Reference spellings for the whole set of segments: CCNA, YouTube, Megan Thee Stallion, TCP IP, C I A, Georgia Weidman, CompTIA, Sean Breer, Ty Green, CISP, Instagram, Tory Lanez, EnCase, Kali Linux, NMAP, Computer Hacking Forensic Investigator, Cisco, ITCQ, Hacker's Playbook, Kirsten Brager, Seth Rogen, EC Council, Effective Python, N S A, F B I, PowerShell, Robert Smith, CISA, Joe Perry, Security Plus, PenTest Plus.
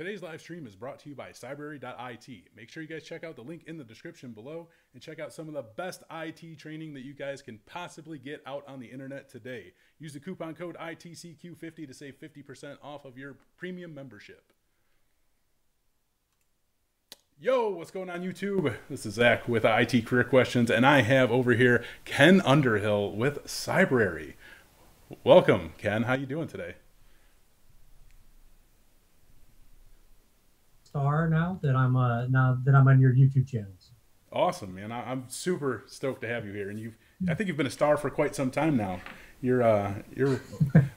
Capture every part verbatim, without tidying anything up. Today's live stream is brought to you by cybrary dot I T. Make sure you guys check out the link in the description below and check out some of the best I T training that you guys can possibly get out on the internet today. Use the coupon code I T C Q fifty to save fifty percent off of your premium membership. Yo, what's going on YouTube? This is Zach with I T Career Questions, and I have over here Ken Underhill with Cybrary. Welcome, Ken. How you doing today? Star now that I'm uh, now that I'm on your YouTube channels. Awesome, man! I, I'm super stoked to have you here, and you've I think you've been a star for quite some time now. You're uh, you're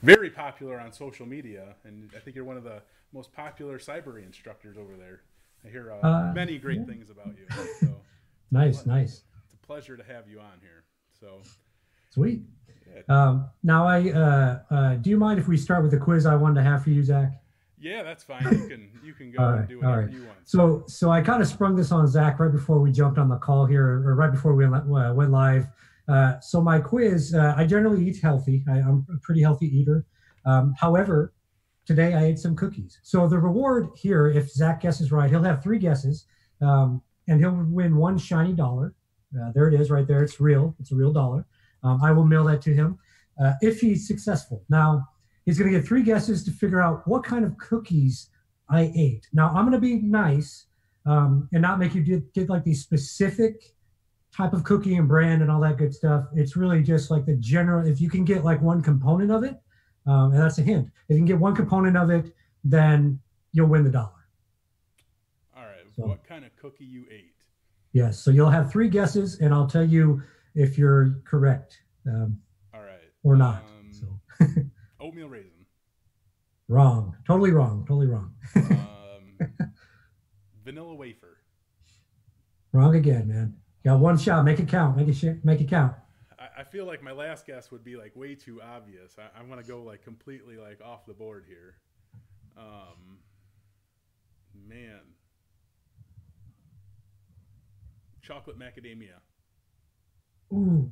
very popular on social media, and I think you're one of the most popular Cybrary instructors over there. I hear uh, uh, many great yeah. things about you. So nice, nice. It's a pleasure to have you on here. So sweet. Yeah. Um, now, I uh, uh, do you mind if we start with a quiz I wanted to have for you, Zach? Yeah, that's fine. You can you can go right, and do whatever right. you want. So so I kind of sprung this on Zach right before we jumped on the call here, or right before we went live. Uh, so my quiz, uh, I generally eat healthy. I, I'm a pretty healthy eater. Um, however, today I ate some cookies. So the reward here, if Zach guesses right, he'll have three guesses, um, and he'll win one shiny dollar. Uh, there it is right there. It's real. It's a real dollar. Um, I will mail that to him uh, if he's successful. Now, he's going to get three guesses to figure out what kind of cookies I ate. Now, I'm going to be nice um, and not make you get, get like the specific type of cookie and brand and all that good stuff. It's really just like the general, if you can get like one component of it, um, and that's a hint. If you can get one component of it, then you'll win the dollar. All right. So, what kind of cookie you ate? Yes. Yeah, so you'll have three guesses, and I'll tell you if you're correct um, all right. or not. Um, so. Oatmeal raisin. Wrong. Totally wrong. Totally wrong. um, vanilla wafer. Wrong again, man. Got one shot. Make it count. Make it make it count. I, I feel like my last guess would be like way too obvious. I, I'm gonna go like completely like off the board here. Um, man. Chocolate macadamia. Ooh.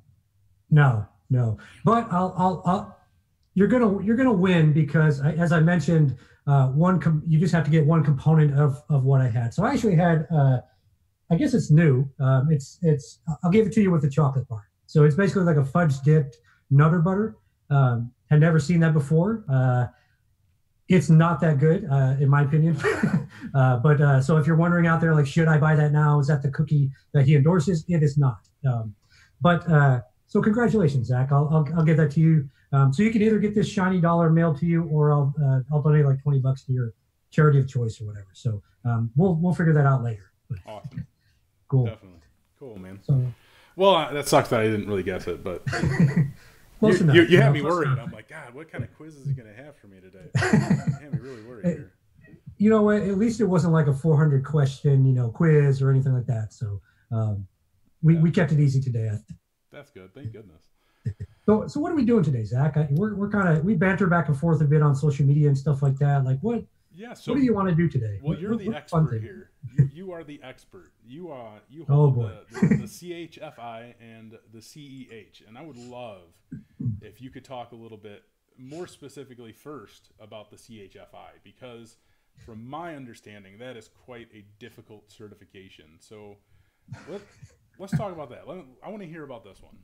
No, no. But I'll I'll I'll. You're gonna you're gonna win because, I, as I mentioned, uh, one com you just have to get one component of of what I had. So I actually had, uh, I guess it's new. Um, it's it's I'll give it to you with the chocolate bar. So it's basically like a fudge dipped Nutter Butter. Um, had never seen that before. Uh, it's not that good, uh, in my opinion. uh, but uh, so if you're wondering out there, like, should I buy that now? Is that the cookie that he endorses? It is not. Um, but uh, so congratulations, Zach. I'll I'll, I'll give that to you. Um, so you can either get this shiny dollar mailed to you, or I'll uh, I'll donate like twenty bucks to your charity of choice or whatever. So um, we'll we'll figure that out later. Awesome. Cool. Definitely. Cool, man. So, well, uh, that sucks that I didn't really guess it, but close you, enough. You, you, you know, had me worried. Enough. I'm like, God, what kind of quiz is he gonna have for me today? You had me really worried it, here. You know what? At least it wasn't like a four hundred question, you know, quiz or anything like that. So um, we yeah. we kept it easy today. I think. That's good. Thank goodness. So, so what are we doing today, Zach? I, we're we're kind of we banter back and forth a bit on social media and stuff like that. Like what? Yeah. So what do you want to do today? Well, you're what, the expert here. You, you are the expert. You are you hold oh, the, the, the C H F I and the C E H. And I would love if you could talk a little bit more specifically first about the C H F I, because from my understanding, that is quite a difficult certification. So let's let's talk about that. Let, I want to hear about this one.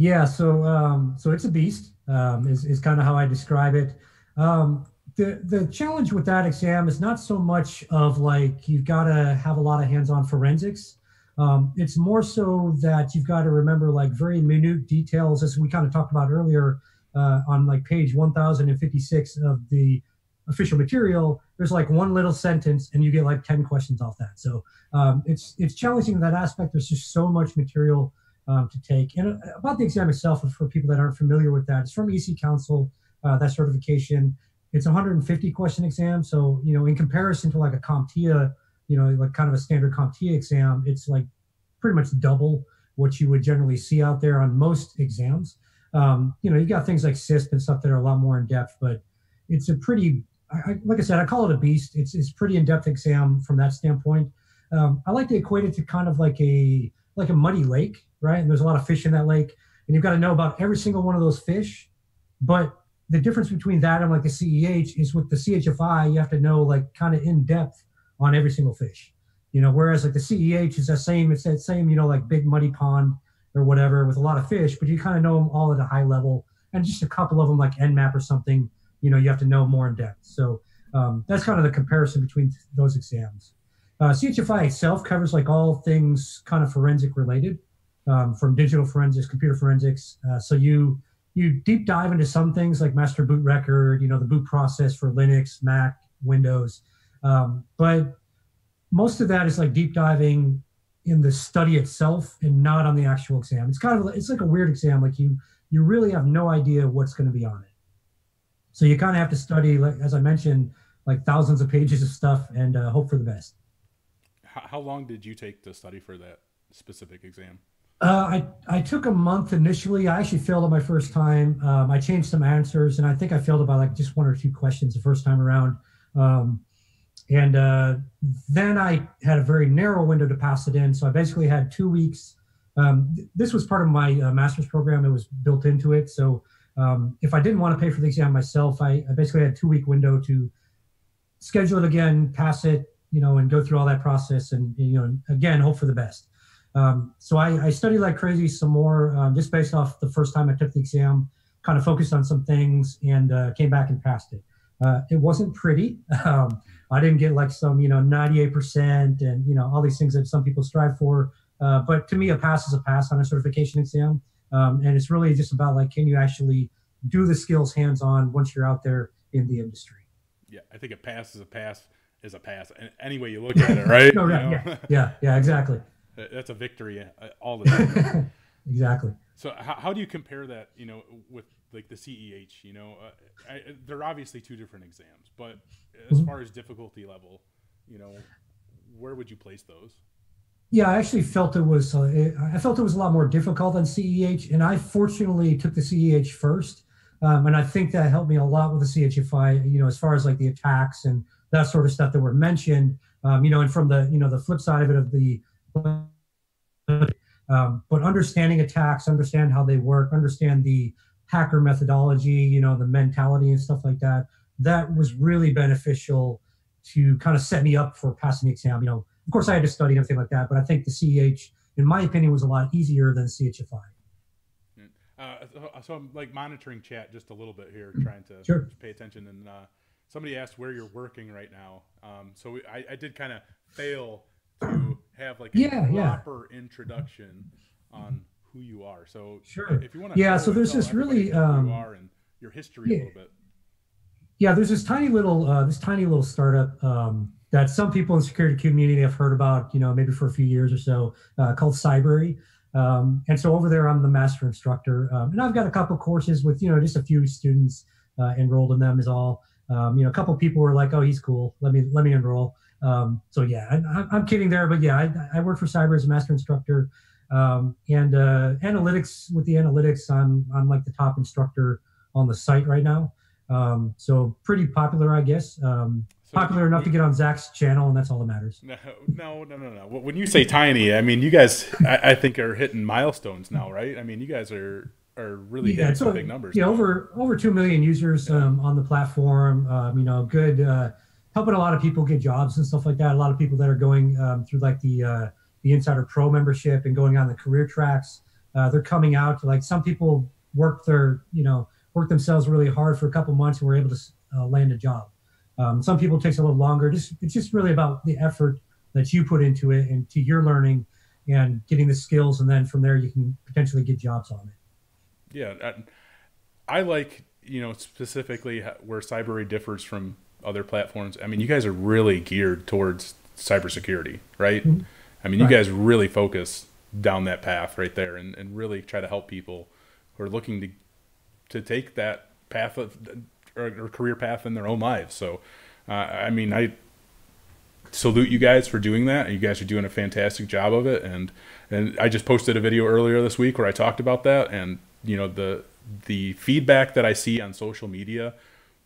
Yeah, so um, so it's a beast, um, is, is kind of how I describe it. Um, the, the challenge with that exam is not so much of like you've got to have a lot of hands-on forensics. Um, it's more so that you've got to remember like very minute details, as we kind of talked about earlier uh, on like page one thousand fifty-six of the official material. There's like one little sentence and you get like ten questions off that. So um, it's, it's challenging in that aspect. There's just so much material Um, to take. And about the exam itself, for people that aren't familiar with that, it's from E C Council, uh, that certification. It's a one hundred fifty question exam. So, you know, in comparison to like a CompTIA, you know, like kind of a standard CompTIA exam, it's like pretty much double what you would generally see out there on most exams. Um, you know, you got things like C I S P and stuff that are a lot more in depth, but it's a pretty, I, like I said, I call it a beast. It's, it's pretty in-depth exam from that standpoint. Um, I like to equate it to kind of like a, like a muddy lake, right? And there's a lot of fish in that lake, and you've got to know about every single one of those fish, but the difference between that and like a C E H is with the C H F I, you have to know like kind of in depth on every single fish, you know, whereas like the C E H is that same, it's that same, you know, like big muddy pond or whatever with a lot of fish, but you kind of know them all at a high level, and just a couple of them like N MAP or something, you know, you have to know more in depth. So um, that's kind of the comparison between those exams. Uh, C H F I itself covers like all things kind of forensic related, um, from digital forensics, computer forensics. Uh, so you you deep dive into some things like master boot record, you know, the boot process for Linux, Mac, Windows. Um, but most of that is like deep diving in the study itself and not on the actual exam. It's kind of, it's like a weird exam. Like you, you really have no idea what's going to be on it. So you kind of have to study, like, as I mentioned, like thousands of pages of stuff and uh, hope for the best. How long did you take to study for that specific exam? Uh, I, I took a month initially. I actually failed it my first time. Um, I changed some answers, and I think I failed it by like just one or two questions the first time around. Um, and uh, then I had a very narrow window to pass it in. So I basically had two weeks. Um, th this was part of my uh, master's program. It was built into it. So um, if I didn't want to pay for the exam myself, I, I basically had a two-week window to schedule it again, pass it, you know, and go through all that process and, you know, again, hope for the best. Um, so I, I studied like crazy some more, um, just based off the first time I took the exam, kind of focused on some things and uh, came back and passed it. Uh, it wasn't pretty. Um, I didn't get like some, you know, ninety-eight percent and, you know, all these things that some people strive for. Uh, but to me, a pass is a pass on a certification exam. Um, and it's really just about like, can you actually do the skills hands-on once you're out there in the industry? Yeah, I think a pass is a pass. is a pass any way you look at it, right? No, right. You know? yeah. yeah, yeah, exactly. That's a victory all the time. Exactly. So how, how do you compare that, you know, with like the C E H, you know, uh, I, they're obviously two different exams, but as mm-hmm. far as difficulty level, you know, where would you place those? Yeah, I actually felt it was, uh, it, I felt it was a lot more difficult than C E H, and I fortunately took the C E H first. Um, and I think that helped me a lot with the C H F I, you know, as far as like the attacks and that sort of stuff that were mentioned, um, you know, and from the, you know, the flip side of it of the, um, but understanding attacks, understand how they work, understand the hacker methodology, you know, the mentality and stuff like that, that was really beneficial to kind of set me up for passing the exam. You know, of course I had to study and everything like that, but I think the C E H, in my opinion, was a lot easier than C H F I. Uh, so I'm like monitoring chat just a little bit here, trying to sure. pay attention. And, uh, somebody asked where you're working right now. Um, so we, I, I did kind of fail to have like a yeah, proper yeah. introduction on who you are. So sure. if you want to, yeah. So there's this really, um, who you are and your history yeah, a little bit. Yeah. There's this tiny little, uh, this tiny little startup, um, that some people in the security community have heard about, you know, maybe for a few years or so, uh, called Cybrary. Um, and so over there, I'm the master instructor. Um, and I've got a couple courses with, you know, just a few students, uh, enrolled in them is all. Um, you know, a couple of people were like, "Oh, he's cool. Let me let me enroll." Um, so yeah, I, I'm kidding there, but yeah, I, I work for Cyber as a master instructor, um, and uh, analytics. With the analytics, I'm I'm like the top instructor on the site right now. Um, so pretty popular, I guess. Um, so popular enough to get on Zach's channel, and that's all that matters. No, no, no, no, no. When you say tiny, I mean you guys. I, I think are hitting milestones now, right? I mean you guys are. Are really yeah, so, big numbers. Yeah, over over two million users yeah. um, on the platform. Um, you know, good uh, helping a lot of people get jobs and stuff like that. A lot of people that are going um, through like the uh, the Insider Pro membership and going on the career tracks. Uh, they're coming out. Like some people work their you know work themselves really hard for a couple months and were able to uh, land a job. Um, some people it takes a little longer. Just it's just really about the effort that you put into it and to your learning and getting the skills, and then from there you can potentially get jobs on it. Yeah, I, I like, you know, specifically where Cybrary differs from other platforms. I mean, you guys are really geared towards cybersecurity, right? Mm-hmm. I mean, right. you guys really focus down that path right there and, and really try to help people who are looking to to take that path of, or, or career path in their own lives. So, uh, I mean, I salute you guys for doing that. You guys are doing a fantastic job of it. And, and I just posted a video earlier this week where I talked about that, and you know, the, the feedback that I see on social media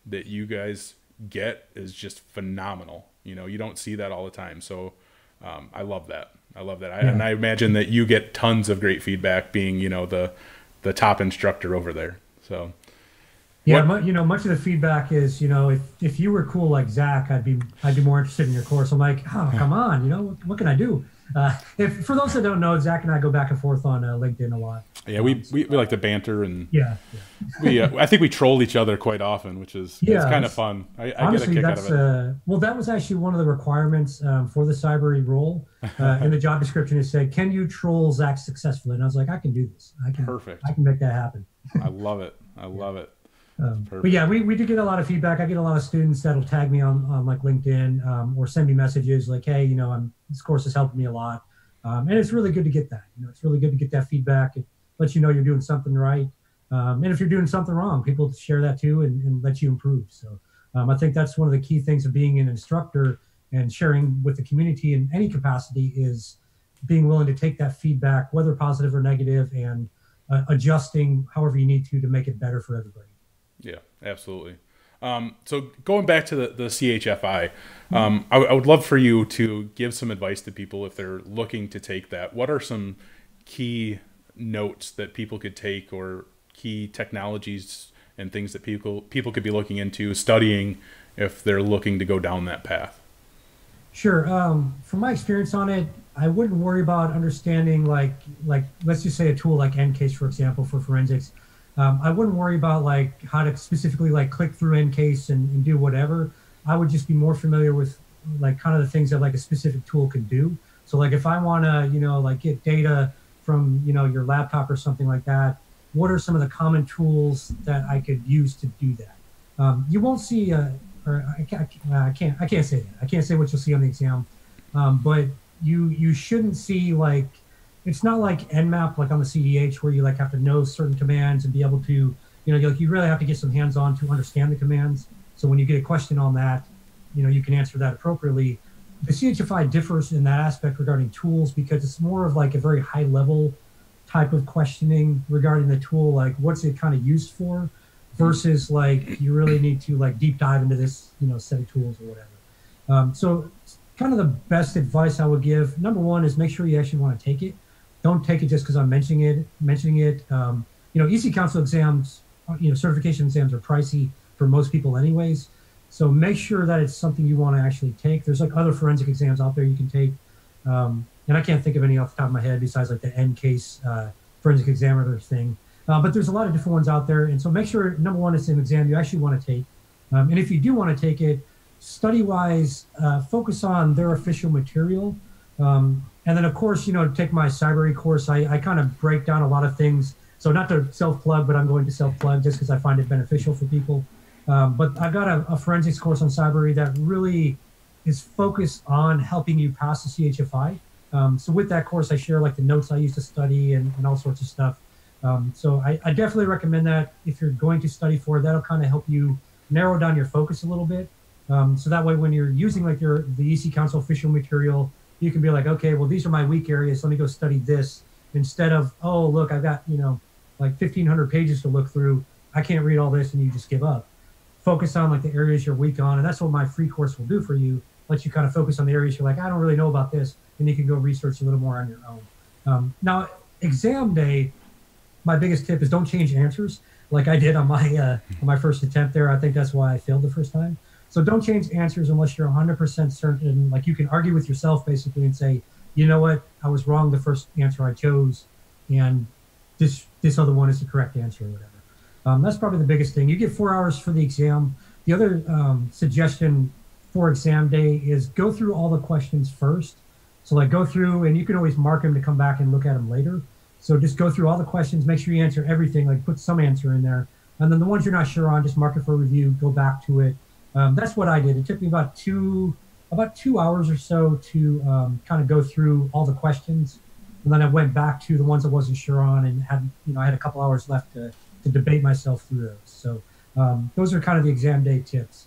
that you guys get is just phenomenal. You know, you don't see that all the time. So, um, I love that. I love that. I, yeah. And I imagine that you get tons of great feedback being, you know, the, the top instructor over there. So Yeah, what? You know, much of the feedback is, you know, if, if you were cool like Zach, I'd be I'd be more interested in your course. I'm like, oh, come on, you know, what can I do? Uh, if for those that don't know, Zach and I go back and forth on uh, LinkedIn a lot. Yeah, we, we, we like to banter and yeah, yeah. we uh, I think we troll each other quite often, which is yeah, it's kind of fun. I, I honestly, get a kick out of it. Uh, well, that was actually one of the requirements um, for the Cybrary role uh, in the job description. It said, "Can you troll Zach successfully?" And I was like, "I can do this. I can. Perfect. I can make that happen." I love it. I love it. Um, but yeah, we, we do get a lot of feedback. I get a lot of students that'll tag me on, on like LinkedIn um, or send me messages like, hey, you know, I'm, this course has helped me a lot. Um, and it's really good to get that. You know, it's really good to get that feedback. It lets you know you're doing something right. Um, and if you're doing something wrong, people share that too and, and let you improve. So um, I think that's one of the key things of being an instructor and sharing with the community in any capacity is being willing to take that feedback, whether positive or negative, and uh, adjusting however you need to to make it better for everybody. Yeah, absolutely. Um, so going back to the, the C H F I, um, I, I would love for you to give some advice to people if they're looking to take that. What are some key notes that people could take or key technologies and things that people, people could be looking into studying if they're looking to go down that path? Sure. Um, from my experience on it, I wouldn't worry about understanding like, like let's just say a tool like EnCase, for example, for forensics. Um, I wouldn't worry about like how to specifically like click through EnCase and, and do whatever. I would just be more familiar with like kind of the things that like a specific tool can do. So like if I want to, you know, like get data from, you know, your laptop or something like that, what are some of the common tools that I could use to do that? Um, you won't see, a, or I can't, I can't, I can't say that. I can't say what you'll see on the exam, um, but you, you shouldn't see like, it's not like N map, like on the C E H, where you like have to know certain commands and be able to, you know, you, like, you really have to get some hands-on to understand the commands. So when you get a question on that, you know, you can answer that appropriately. The C H F I differs in that aspect regarding tools because it's more of like a very high-level type of questioning regarding the tool, like what's it kind of used for, versus like you really need to like deep dive into this, you know, set of tools or whatever. Um, so kind of the best advice I would give, number one, is make sure you actually want to take it. Don't take it just because I'm mentioning it. Mentioning it, um, you know, E C Council exams, you know, certification exams are pricey for most people, anyways. So make sure that it's something you want to actually take. There's like other forensic exams out there you can take, um, and I can't think of any off the top of my head besides like the EnCase uh, forensic examiner thing. Uh, but there's a lot of different ones out there, and so make sure number one, it's an exam you actually want to take, um, and if you do want to take it, study-wise, uh, focus on their official material. Um, And then, of course, you know, to take my Cybrary course, I, I kind of break down a lot of things. So not to self-plug, but I'm going to self-plug just because I find it beneficial for people. Um, but I've got a, a forensics course on Cybrary that really is focused on helping you pass the C H F I. Um, so with that course, I share like the notes I used to study and, and all sorts of stuff. Um, so I, I definitely recommend that if you're going to study for it, that'll kind of help you narrow down your focus a little bit. Um, so that way, when you're using like your the E C Council official material, you can be like, okay, well, these are my weak areas. Let me go study this instead of, oh, look, I've got, you know, like fifteen hundred pages to look through. I can't read all this, and you just give up. Focus on like the areas you're weak on. And that's what my free course will do for you. Let you kind of focus on the areas you're like, I don't really know about this. And you can go research a little more on your own. Um, now, exam day, my biggest tip is don't change answers like I did on my, uh, on my first attempt there. I think that's why I failed the first time. So don't change answers unless you're one hundred percent certain. Like you can argue with yourself basically and say, you know what, I was wrong the first answer I chose, and this this other one is the correct answer or whatever. Um, that's probably the biggest thing. You get four hours for the exam. The other um, suggestion for exam day is go through all the questions first. So like go through, and you can always mark them to come back and look at them later. So just go through all the questions, make sure you answer everything, like put some answer in there. And then the ones you're not sure on, just mark it for review, go back to it. Um, that's what I did. It took me about two, about two hours or so to um, kind of go through all the questions, and then I went back to the ones I wasn't sure on, and had, you know, I had a couple hours left to, to debate myself through those. So um, those are kind of the exam day tips.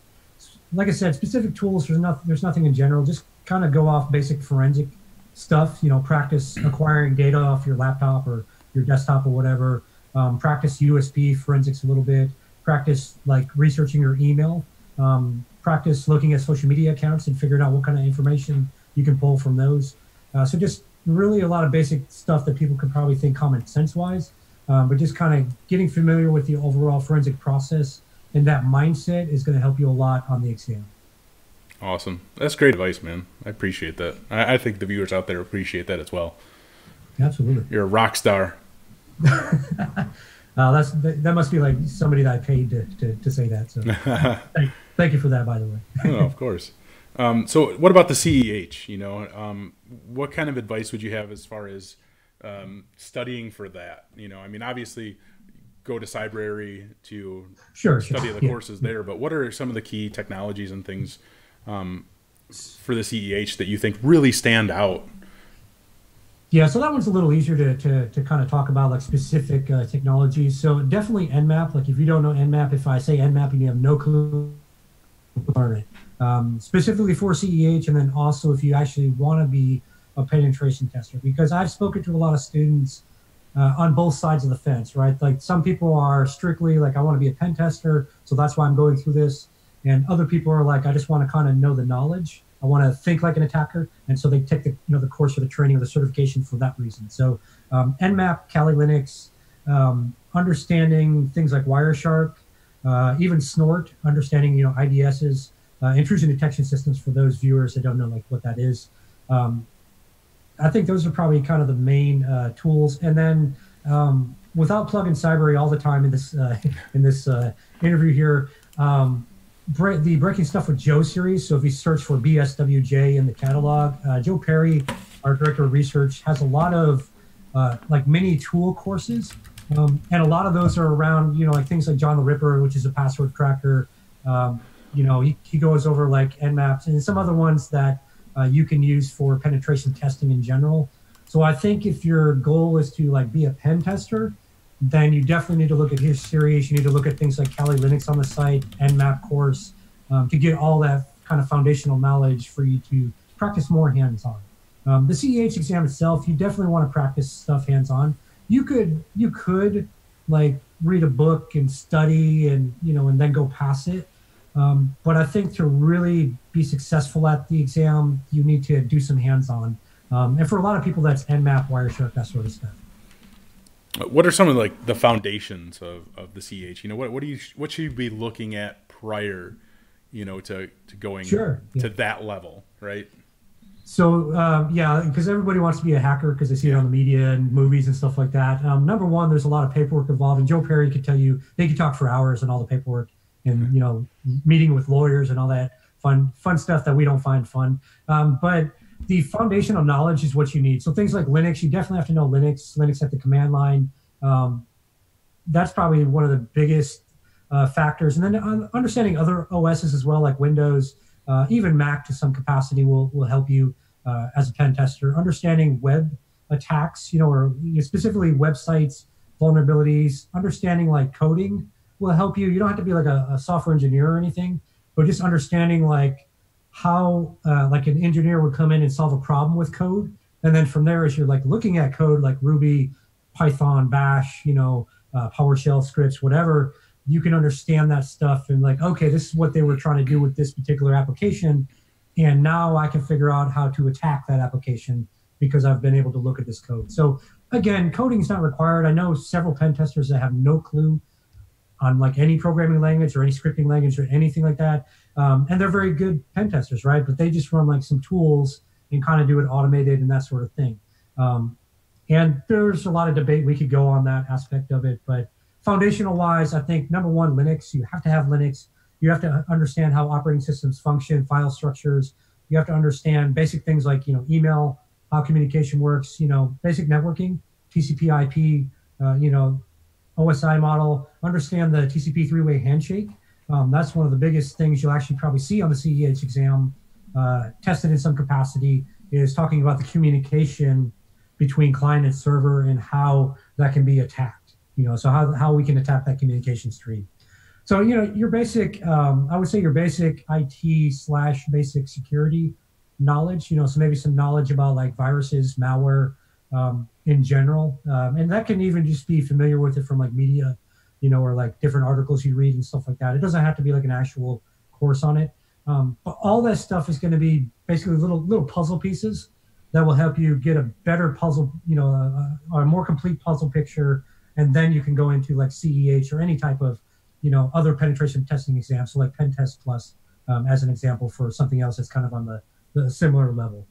Like I said, specific tools, there's nothing, there's nothing in general. Just kind of go off basic forensic stuff. You know, practice acquiring data off your laptop or your desktop or whatever. Um, practice U S P forensics a little bit. Practice like researching your email. Um, practice looking at social media accounts and figuring out what kind of information you can pull from those. Uh, so just really a lot of basic stuff that people could probably think common sense wise, um, but just kind of getting familiar with the overall forensic process and that mindset is going to help you a lot on the exam. Awesome. That's great advice, man. I appreciate that. I, I think the viewers out there appreciate that as well. Absolutely. You're a rock star. Uh, that's, that must be like somebody that I paid to, to, to say that. So thank, thank you for that, by the way. Oh, of course. Um, so what about the C E H? You know, um, what kind of advice would you have as far as um, studying for that? You know, I mean, obviously go to Cybrary to sure, study sure. the yeah. courses there, but what are some of the key technologies and things um, for the C E H that you think really stand out? Yeah, so that one's a little easier to, to, to kind of talk about like specific uh, technologies. So definitely N MAP. Like if you don't know N MAP, if I say N MAP and you have no clue, learn it. Um, specifically for C E H, and then also if you actually want to be a penetration tester, because I've spoken to a lot of students uh, on both sides of the fence, right? Like some people are strictly like, I want to be a pen tester, so that's why I'm going through this. And other people are like, I just want to kind of know the knowledge. I want to think like an attacker, and so they take the you know the course or the training or the certification for that reason. So um, N MAP, Kali Linux, um, understanding things like Wireshark, uh, even Snort, understanding you know I D Ss, uh, intrusion detection systems for those viewers that don't know like what that is. Um, I think those are probably kind of the main uh, tools. And then um, without plugging Cybrary all the time in this uh, in this uh, interview here. Um, Bre the Breaking Stuff with Joe series. So if you search for B S W J in the catalog, uh, Joe Perry, our director of research, has a lot of uh, like mini tool courses. Um, and a lot of those are around, you know, like things like John the Ripper, which is a password cracker. Um, you know, he, he goes over like N MAPs and some other ones that uh, you can use for penetration testing in general. So I think if your goal is to like be a pen tester, then you definitely need to look at his series. You need to look at things like Kali Linux on the site, N MAP course, um, to get all that kind of foundational knowledge for you to practice more hands-on. Um, the C E H exam itself, you definitely want to practice stuff hands-on. You could, you could like read a book and study and, you know, and then go pass it. Um, but I think to really be successful at the exam, you need to do some hands-on. Um, and for a lot of people, that's N MAP, Wireshark, that sort of stuff. What are some of like the foundations of, of the C E H? You know, what what do you what should you be looking at prior, you know, to to going sure, yeah. to that level, right? So um, yeah, because everybody wants to be a hacker because they see yeah. it on the media and movies and stuff like that. Um, number one, there's a lot of paperwork involved, and Joe Perry could tell you they could talk for hours on all the paperwork and okay. you know meeting with lawyers and all that fun fun stuff that we don't find fun, um, but. The foundational knowledge is what you need. So things like Linux, you definitely have to know Linux, Linux at the command line. Um, that's probably one of the biggest uh, factors. And then understanding other O Ss as well, like Windows, uh, even Mac to some capacity will, will help you uh, as a pen tester. Understanding web attacks, you know, or specifically websites, vulnerabilities, understanding like coding will help you. You don't have to be like a, a software engineer or anything, but just understanding like how uh, like an engineer would come in and solve a problem with code. And then from there, as you're like looking at code like Ruby, Python, Bash, you know, uh, PowerShell scripts, whatever, you can understand that stuff and like, okay, this is what they were trying to do with this particular application. And now I can figure out how to attack that application because I've been able to look at this code. So again, coding is not required. I know several pen testers that have no clue on like any programming language or any scripting language or anything like that. Um, and they're very good pen testers, right? But they just run like some tools and kind of do it automated and that sort of thing. Um, and there's a lot of debate we could go on that aspect of it, but foundational wise, I think number one, Linux, you have to have Linux. You have to understand how operating systems function, file structures. You have to understand basic things like, you know, email, how communication works, you know, basic networking, T C P I P, uh, you know, O S I model, understand the T C P three-way handshake. Um, that's one of the biggest things you'll actually probably see on the C E H exam, uh, tested in some capacity, is talking about the communication between client and server and how that can be attacked. You know, so how, how we can attack that communication stream. So, you know, your basic, um, I would say your basic I T slash basic security knowledge, you know, so maybe some knowledge about like viruses, malware, um, in general. Um, and that can even just be familiar with it from like media, you know, or like different articles you read and stuff like that. It doesn't have to be like an actual course on it. Um, but all that stuff is going to be basically little, little puzzle pieces that will help you get a better puzzle, you know, a, a more complete puzzle picture. And then you can go into like C E H or any type of, you know, other penetration testing exams, so like PenTest Plus, um, as an example for something else that's kind of on the, the similar level.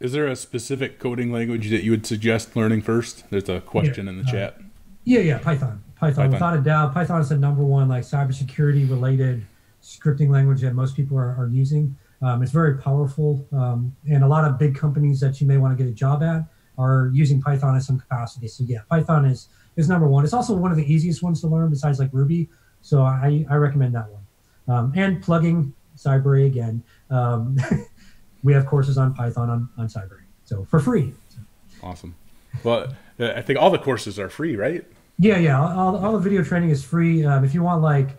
Is there a specific coding language that you would suggest learning first? There's a question yeah, in the uh, chat. Yeah, yeah, Python. Python. Python. Without a doubt, Python is the number one like cybersecurity related scripting language that most people are, are using. Um, it's very powerful, um, and a lot of big companies that you may want to get a job at are using Python in some capacity. So yeah, Python is is number one. It's also one of the easiest ones to learn besides like Ruby. So I, I recommend that one. Um, and plugging Cybrary again. Um, we have courses on Python on, on Cybrary, so for free. So. Awesome. Well, I think all the courses are free, right? Yeah, yeah. All, all the video training is free. Um, if you want like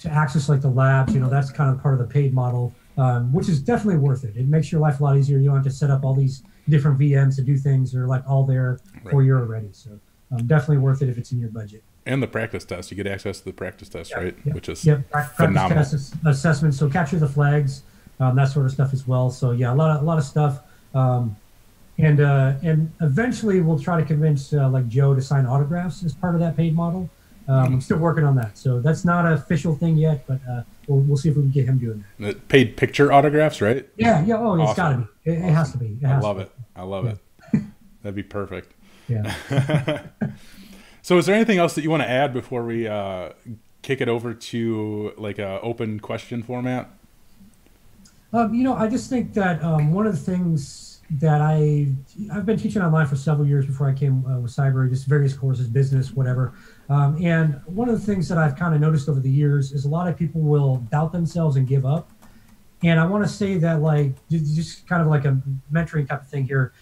to access like the labs, you know, that's kind of part of the paid model, um, which is definitely worth it. It makes your life a lot easier. You don't have to set up all these different V Ms to do things. They're like all there right. for you already. So um, definitely worth it if it's in your budget. And the practice test. You get access to the practice test, yeah, right? Yeah. Which is yeah. phenomenal. Practice test assessment. So capture the flags. Um, that sort of stuff as well. So yeah, a lot of a lot of stuff, um, and uh, and eventually we'll try to convince uh, like Joe to sign autographs as part of that paid model. Um, I'm still working on that, so that's not an official thing yet, but uh, we'll we'll see if we can get him doing that. The paid picture autographs, right? Yeah, yeah. Oh, awesome. It's got to be. It, awesome. It has to be. It has I love to be. it. I love yeah. it. That'd be perfect. Yeah. So, is there anything else that you want to add before we uh, kick it over to like a open question format? Um, you know, I just think that um, one of the things that I, I've been teaching online for several years before I came uh, with Cybrary, just various courses, business, whatever. Um, and one of the things that I've kind of noticed over the years is a lot of people will doubt themselves and give up. And I want to say that, like, just kind of like a mentoring type of thing here.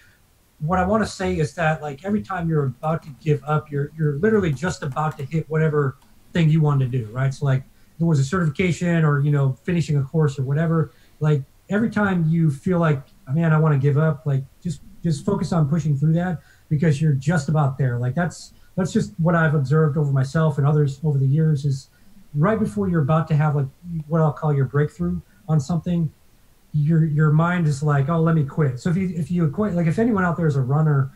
What I want to say is that, like, every time you're about to give up, you're, you're literally just about to hit whatever thing you want to do, right? So, like, there was a certification or, you know, finishing a course or whatever. Like every time you feel like, man, I want to give up, like just, just focus on pushing through that because you're just about there. Like that's, that's just what I've observed over myself and others over the years is right before you're about to have like what I'll call your breakthrough on something, your, your mind is like, oh, let me quit. So if you, if you quit, like if anyone out there is a runner,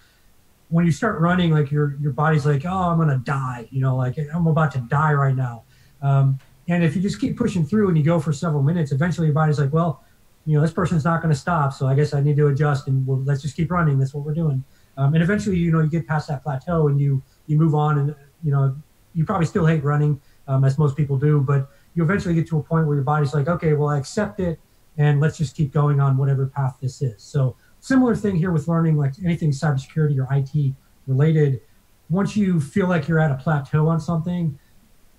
when you start running, like your, your body's like, oh, I'm going to die, you know, like I'm about to die right now. Um, And if you just keep pushing through and you go for several minutes, eventually your body's like, well, you know, this person's not going to stop. So I guess I need to adjust and we'll, let's just keep running. That's what we're doing. Um, and eventually, you know, you get past that plateau and you, you move on and, you know, you probably still hate running um, as most people do, but you eventually get to a point where your body's like, okay, well, I accept it and let's just keep going on whatever path this is. So similar thing here with learning, like anything cybersecurity or I T related, once you feel like you're at a plateau on something,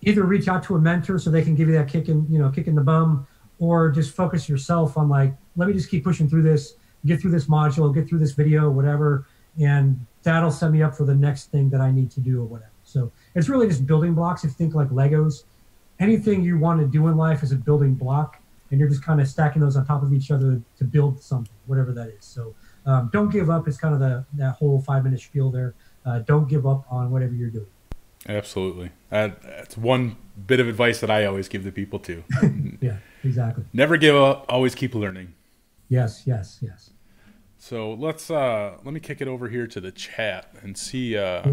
either reach out to a mentor so they can give you that kick in, you know, kick in the bum, or just focus yourself on like, let me just keep pushing through this, get through this module, get through this video, whatever, and that'll set me up for the next thing that I need to do or whatever. So it's really just building blocks. If you think like Legos, anything you want to do in life is a building block, and you're just kind of stacking those on top of each other to build something, whatever that is. So um, don't give up is kind of the, that whole five-minute spiel there. Uh, don't give up on whatever you're doing. Absolutely. Uh, that's one bit of advice that I always give to people too. Yeah, exactly. Never give up, always keep learning. Yes, yes, yes. So let's, uh, let me kick it over here to the chat and see, uh,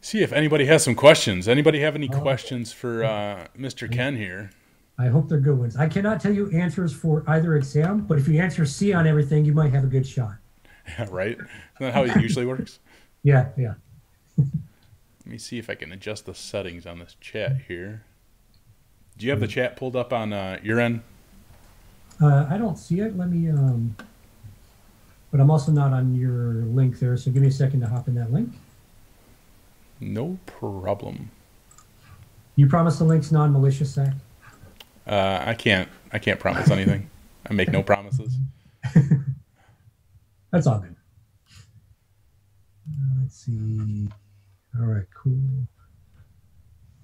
see if anybody has some questions. Anybody have any oh, questions for uh, Mister Ken here? I hope they're good ones. I cannot tell you answers for either exam, but if you answer C on everything, you might have a good shot. Yeah, right? Isn't that how it usually works? Yeah, yeah. Let me see if I can adjust the settings on this chat here. Do you have the chat pulled up on uh, your end? Uh, I don't see it. Let me, um, but I'm also not on your link there. So give me a second to hop in that link. No problem. You promise the link's non-malicious, Zach? Uh, I can't. I can't promise anything. I make no promises. That's all good. Uh, let's see. All right, cool.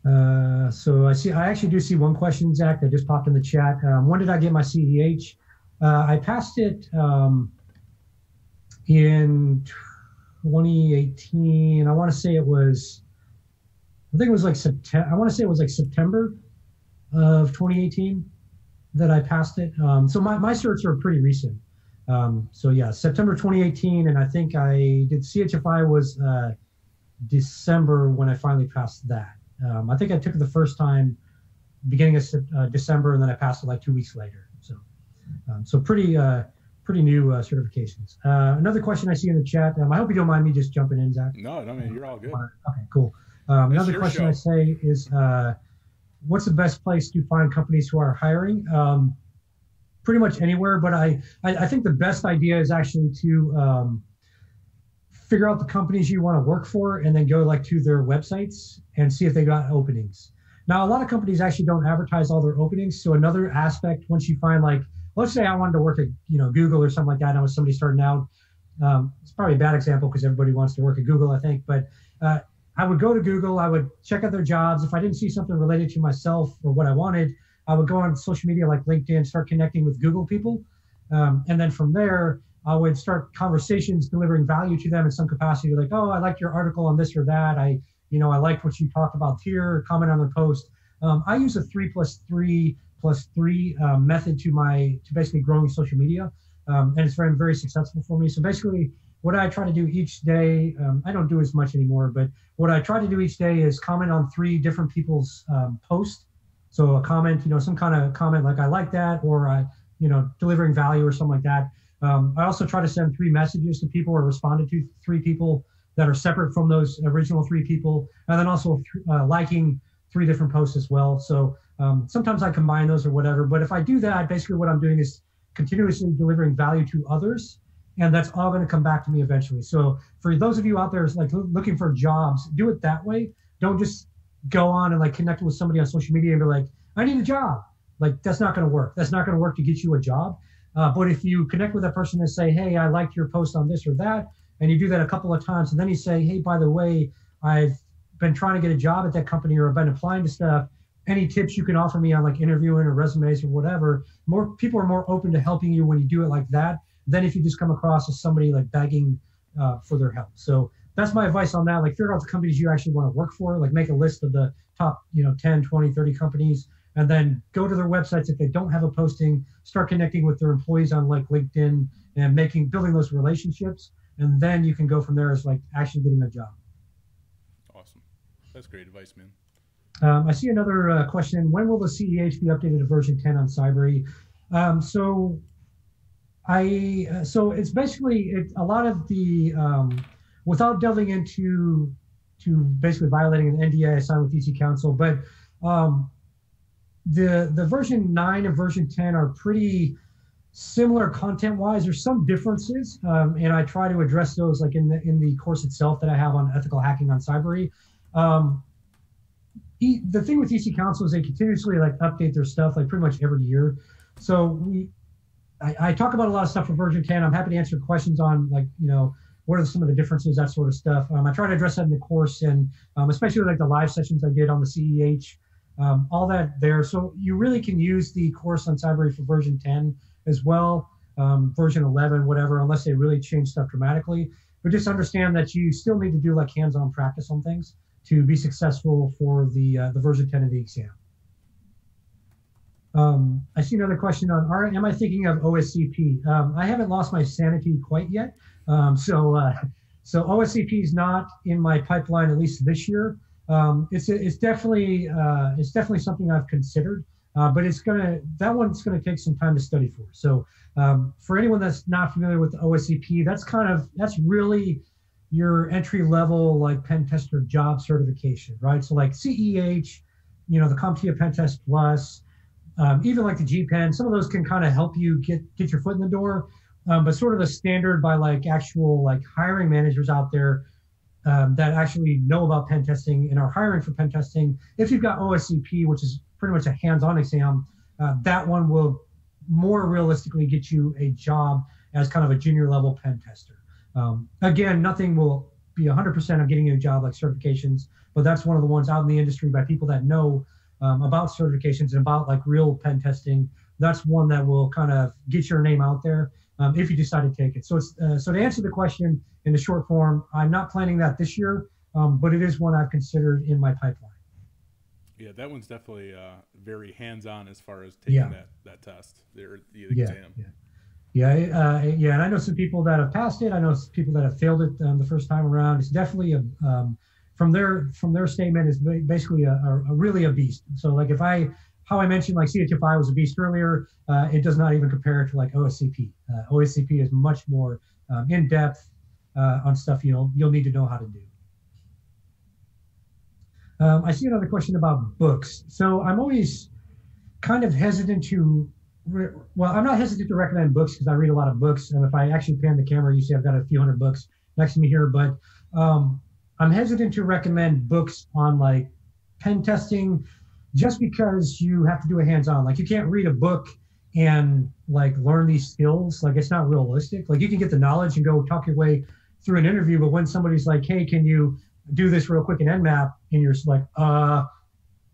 Uh, so I see, I actually do see one question, Zach, that just popped in the chat. Um, when did I get my C E H? Uh, I passed it um, in twenty eighteen. I want to say it was, I think it was like September. I want to say it was like September of twenty eighteen that I passed it. Um, so my, my certs are pretty recent. Um, so yeah, September twenty eighteen, and I think I did C H F I was. Uh, December when I finally passed that. Um, I think I took it the first time beginning of uh, December, and then I passed it like two weeks later. So, um, so pretty, uh, pretty new uh, certifications. Uh, another question I see in the chat. Um, I hope you don't mind me just jumping in, Zach. No, no, man, you're all good. Okay, cool. Um, another question show. I say is, uh, what's the best place to find companies who are hiring? Um, pretty much anywhere, but I, I, I think the best idea is actually to um, figure out the companies you want to work for, and then go like to their websites and see if they got openings. Now, a lot of companies actually don't advertise all their openings. So another aspect, once you find like, let's say I wanted to work at you know Google or something like that, and I was somebody starting out. Um, it's probably a bad example because everybody wants to work at Google, I think. But uh, I would go to Google. I would check out their jobs. If I didn't see something related to myself or what I wanted, I would go on social media like LinkedIn, start connecting with Google people. Um, and then from there, I would start conversations, delivering value to them in some capacity. Like, oh, I liked your article on this or that. I, you know, I liked what you talked about here, comment on the post. Um, I use a three plus three plus three uh, method to my, to basically growing social media. Um, and it's very, very successful for me. So basically what I try to do each day, um, I don't do as much anymore, but what I try to do each day is comment on three different people's um, posts. So a comment, you know, some kind of comment like I like that, or I, you know, delivering value or something like that. Um, I also try to send three messages to people or respond to three people that are separate from those original three people, and then also th uh, liking three different posts as well. So um, sometimes I combine those or whatever. But if I do that, basically what I'm doing is continuously delivering value to others, and that's all going to come back to me eventually. So for those of you out there like looking for jobs, do it that way. Don't just go on and like connect with somebody on social media and be like, I need a job. Like, that's not going to work. That's not going to work to get you a job. Uh, but if you connect with that person and say, hey, I liked your post on this or that, and you do that a couple of times, and then you say, hey, by the way, I've been trying to get a job at that company, or I've been applying to stuff. Any tips you can offer me on like interviewing or resumes or whatever? More people are more open to helping you when you do it like that than if you just come across as somebody like begging uh, for their help. So that's my advice on that. Like, figure out the companies you actually want to work for. Like, make a list of the top, you know, ten, twenty, thirty companies, and then go to their websites. If they don't have a posting, start connecting with their employees on like LinkedIn and making, building those relationships. And then you can go from there as like actually getting a job. Awesome. That's great advice, man. Um, I see another uh, question. When will the C E H be updated to version ten on Cybrary? Um, so I, uh, so it's basically it, a lot of the, um, without delving into to basically violating an N D A I signed with E C Council, but um, the the version nine and version ten are pretty similar content-wise. There's some differences, um, and I try to address those like in the in the course itself that I have on ethical hacking on Cybrary. Um, e, the thing with E C Council is they continuously like update their stuff like pretty much every year. So we, I, I talk about a lot of stuff for version ten. I'm happy to answer questions on like you know. What are some of the differences, that sort of stuff. Um, I try to address that in the course, and um, especially like the live sessions I did on the C E H, um, all that there. So you really can use the course on Cybrary for version ten as well, um, version eleven, whatever, unless they really change stuff dramatically. But just understand that you still need to do like hands-on practice on things to be successful for the, uh, the version ten of the exam. Um, I see another question on, are, am I thinking of O S C P? Um, I haven't lost my sanity quite yet. Um, so, uh, so O S C P is not in my pipeline, at least this year. Um, it's, it's definitely, uh, it's definitely something I've considered, uh, but it's going to, that one's going to take some time to study for. So, um, for anyone that's not familiar with the O S C P, that's kind of, that's really your entry level, like pen tester job certification, right? So like C E H, you know, the CompTIA PenTest Plus, Um, even like the G Pen, some of those can kind of help you get, get your foot in the door, um, but sort of the standard by like actual like hiring managers out there um, that actually know about pen testing and are hiring for pen testing. If you've got O S C P, which is pretty much a hands-on exam, uh, that one will more realistically get you a job as kind of a junior level pen tester. Um, again, nothing will be one hundred percent of getting you a job like certifications, but that's one of the ones out in the industry by people that know Um, about certifications and about like real pen testing. That's one that will kind of get your name out there um, if you decide to take it. So it's uh, so to answer the question in the short form, I'm not planning that this year, um, but it is one I've considered in my pipeline. Yeah, that one's definitely uh, very hands-on as far as taking yeah. that that test, the, the exam. Yeah, yeah, yeah, uh, yeah. And I know some people that have passed it. I know some people that have failed it um, the first time around. It's definitely a um, from their from their statement is basically a, a, a really a beast. So like if I, how I mentioned like C H F I was a beast earlier, uh, it does not even compare to like O S C P. Uh, O S C P is much more um, in depth uh, on stuff you'll you'll need to know how to do. Um, I see another question about books. So I'm always kind of hesitant to, re well, I'm not hesitant to recommend books because I read a lot of books. And if I actually pan the camera, you see I've got a few hundred books next to me here. But um, I'm hesitant to recommend books on like pen testing just because you have to do a hands-on. Like you can't read a book and like learn these skills. Like it's not realistic. Like you can get the knowledge and go talk your way through an interview. But when somebody's like, hey, can you do this real quick in N map, and you're just like, uh,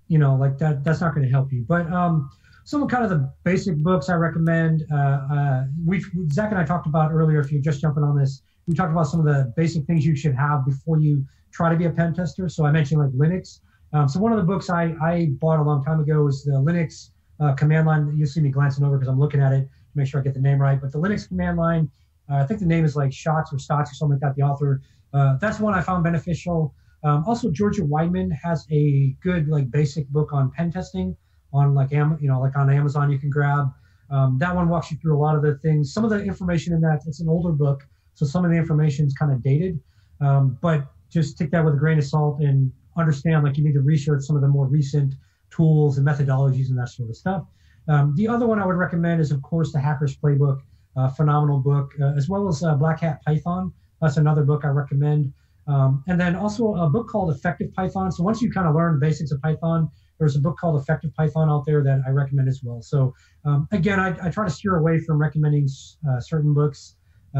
you know, like that, that's not going to help you. But um, some of kind of the basic books I recommend, uh, uh, we, Zach and I talked about earlier, if you're just jumping on this, we talked about some of the basic things you should have before you try to be a pen tester. So I mentioned like Linux. Um, so one of the books I, I bought a long time ago is the Linux uh, command line. You'll see me glancing over because I'm looking at it to make sure I get the name right. But the Linux command line, uh, I think the name is like Shotts or Shotts or something like that, the author. Uh, that's one I found beneficial. Um, also, Georgia Weidman has a good like basic book on pen testing on like Am you know like on Amazon you can grab. Um, that one walks you through a lot of the things. Some of the information in that, it's an older book, so some of the information is kind of dated. Um, but just take that with a grain of salt and understand like you need to research some of the more recent tools and methodologies and that sort of stuff. Um, the other one I would recommend is of course the Hacker's Playbook, uh, phenomenal book, uh, as well as uh, Black Hat Python. That's another book I recommend. Um, and then also a book called Effective Python. So once you kind of learn the basics of Python, there's a book called Effective Python out there that I recommend as well. So um, again, I, I try to steer away from recommending uh, certain books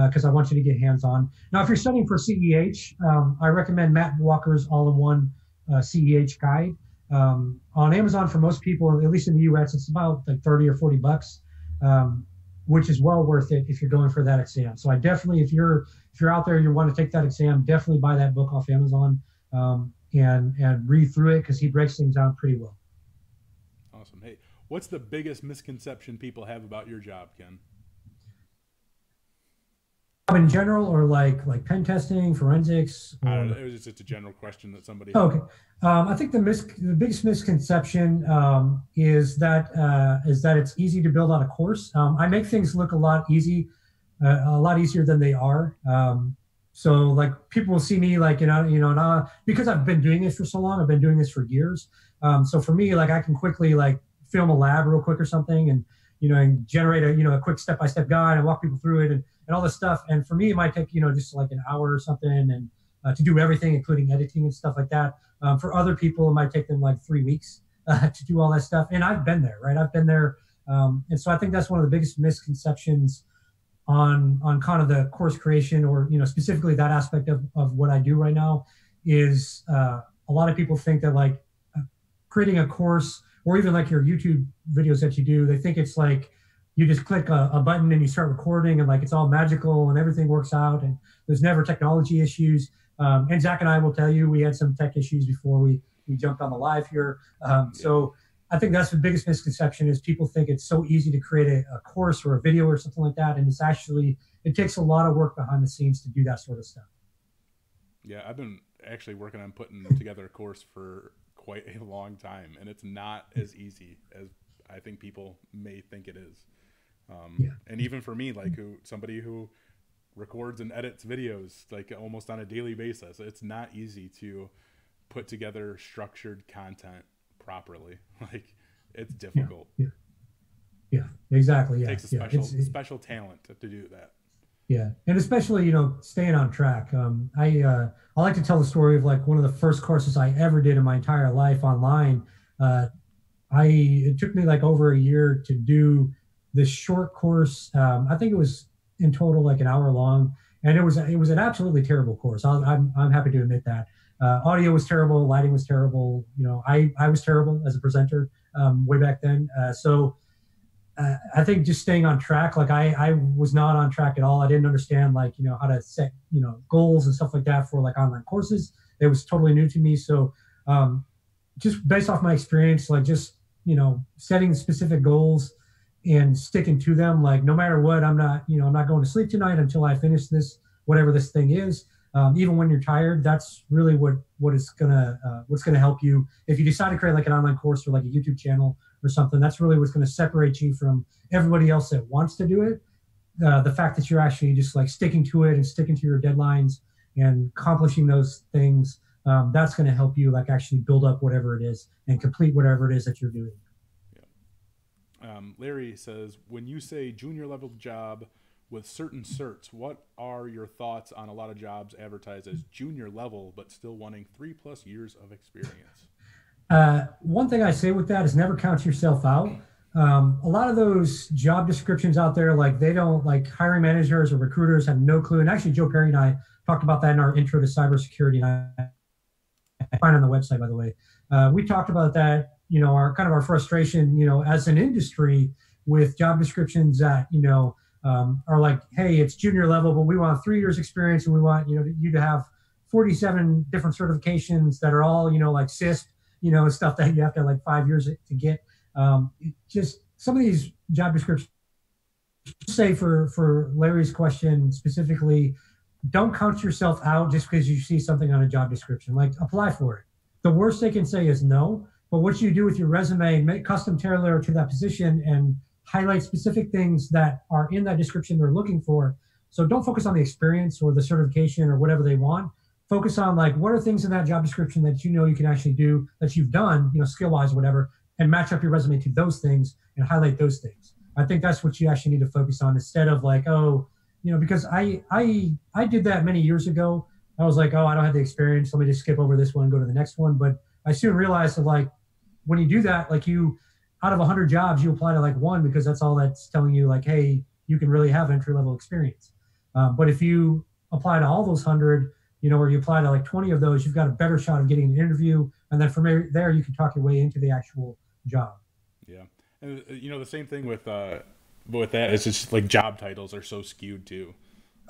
because uh, I want you to get hands-on. Now, if you're studying for C E H, um, I recommend Matt Walker's All-in-One uh, C E H Guide. Um, on Amazon, for most people, at least in the U S, it's about like thirty or forty bucks. Um, which is well worth it if you're going for that exam. So I definitely, if you're if you're out there, you want to take that exam, definitely buy that book off Amazon um, and and read through it because he breaks things down pretty well. Awesome. Hey, what's the biggest misconception people have about your job, Ken? In general, or like like pen testing, forensics? Or... I don't know. It was just a general question that somebody. Oh, okay. Um, I think the mis the biggest misconception um, is that uh, is that it's easy to build out a course. Um, I make things look a lot easy, uh, a lot easier than they are. Um, so like people will see me like you know you know and I, because I've been doing this for so long, I've been doing this for years. Um, so for me, like I can quickly like film a lab real quick or something, and you know and generate a you know a quick step by step guide and walk people through it and and all this stuff. And for me, it might take you know just like an hour or something, and Uh, to do everything, including editing and stuff like that. Um, for other people, it might take them like three weeks uh, to do all that stuff. And I've been there, right? I've been there. Um, and so I think that's one of the biggest misconceptions on on kind of the course creation, or, you know, specifically that aspect of, of what I do right now is uh, a lot of people think that like creating a course, or even like your YouTube videos that you do, they think it's like you just click a, a button and you start recording and like it's all magical and everything works out and there's never technology issues. Um, and Zach and I will tell you we had some tech issues before we, we jumped on the live here. Um, so I think that's the biggest misconception is people think it's so easy to create a, a course or a video or something like that. And it's actually, it takes a lot of work behind the scenes to do that sort of stuff. Yeah, I've been actually working on putting together a course for quite a long time, and it's not as easy as I think people may think it is. Um, yeah. And even for me, like who somebody who records and edits videos like almost on a daily basis, it's not easy to put together structured content properly. Like it's difficult. Yeah, yeah. yeah exactly. Yeah. It takes a special, yeah. it's, special talent to do that. Yeah. And especially, you know, staying on track. Um, I, uh, I like to tell the story of like one of the first courses I ever did in my entire life online. Uh, I, it took me like over a year to do this short course. Um, I think it was in total like an hour long, and it was it was an absolutely terrible course. I'll, I'm I'm happy to admit that. Uh, audio was terrible, lighting was terrible. You know, I I was terrible as a presenter um, way back then. Uh, so uh, I think just staying on track. Like I I was not on track at all. I didn't understand like you know how to set you know goals and stuff like that for like online courses. It was totally new to me. So um, just based off my experience, like just you know setting specific goals and sticking to them, like no matter what, I'm not, you know, I'm not going to sleep tonight until I finish this, whatever this thing is. um, even when you're tired, that's really what what is gonna uh, what's gonna help you. If you decide to create like an online course or like a YouTube channel or something, that's really what's gonna separate you from everybody else that wants to do it. Uh, the fact that you're actually just like sticking to it and sticking to your deadlines and accomplishing those things, um, that's going to help you like actually build up whatever it is and complete whatever it is that you're doing. Yeah. Um, Larry says, when you say junior level job with certain certs, what are your thoughts on a lot of jobs advertised as junior level, but still wanting three plus years of experience? Uh, one thing I say with that is never count yourself out. Um, a lot of those job descriptions out there, like they don't like hiring managers or recruiters have no clue. And actually, Joe Perry and I talked about that in our intro to cybersecurity. And I find on the website, by the way, uh, we talked about that, you know, our kind of our frustration, you know, as an industry with job descriptions that, you know, um, are like, hey, it's junior level, but we want three years experience and we want, you know, you to have forty-seven different certifications that are all, you know, like C I S P, you know, stuff that you have to have like five years to get. Um, just some of these job descriptions, say for, for Larry's question specifically, don't count yourself out just because you see something on a job description, like apply for it. The worst they can say is no, but what you do with your resume, make custom tailor to that position and highlight specific things that are in that description they're looking for. So don't focus on the experience or the certification or whatever they want. Focus on like, what are things in that job description that you know you can actually do, that you've done, you know, skill-wise, whatever, and match up your resume to those things and highlight those things. I think that's what you actually need to focus on instead of like, oh, you know, because I I I did that many years ago. I was like, oh, I don't have the experience. Let me just skip over this one and go to the next one. But I soon realized that like, when you do that, like you, out of one hundred jobs, you apply to like one because that's all that's telling you like, hey, you can really have entry-level experience. Um, but if you apply to all those one hundred, you know, or you apply to like twenty of those, you've got a better shot of getting an interview. And then from there, you can talk your way into the actual job. Yeah. And you know, the same thing with uh with that, it's just like job titles are so skewed too.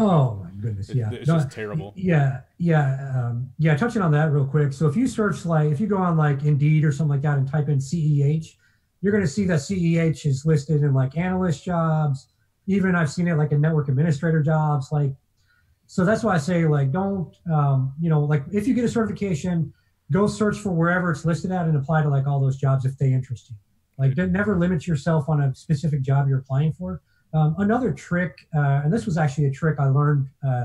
Oh my goodness. Yeah, it, it's no, just terrible. Yeah, yeah. Um yeah, touching on that real quick, so if you search like, if you go on like Indeed or something like that and type in C E H, you're going to see that C E H is listed in like analyst jobs, even I've seen it like in network administrator jobs, like, so that's why I say like, don't um you know, like if you get a certification, go search for wherever it's listed at and apply to like all those jobs if they interest you. Like, never limit yourself on a specific job you're applying for. Um, another trick, uh, and this was actually a trick I learned uh,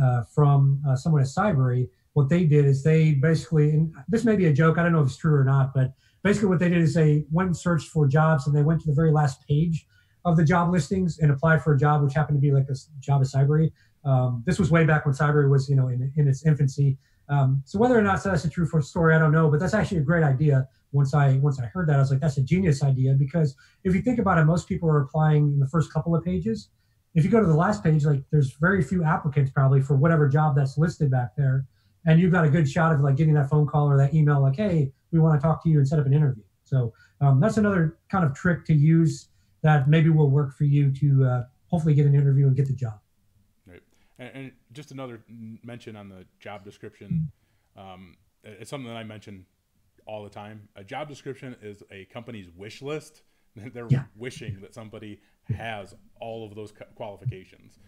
uh, from uh, someone at Cybrary. What they did is they basically, and this may be a joke, I don't know if it's true or not, but basically what they did is they went and searched for jobs and they went to the very last page of the job listings and applied for a job, which happened to be like a job at Cybrary. Um, this was way back when Cybrary was, you know, in, in its infancy. Um, so whether or not that's a true story, I don't know, but that's actually a great idea. Once I once I heard that, I was like, that's a genius idea, because if you think about it, most people are applying in the first couple of pages. If you go to the last page, like there's very few applicants probably for whatever job that's listed back there, and you've got a good shot of like getting that phone call or that email like, hey, we want to talk to you and set up an interview. So um, that's another kind of trick to use that maybe will work for you to uh, hopefully get an interview and get the job. And just another mention on the job description, um, it's something that I mention all the time. A job description is a company's wish list. They're yeah. wishing that somebody has all of those qualifications.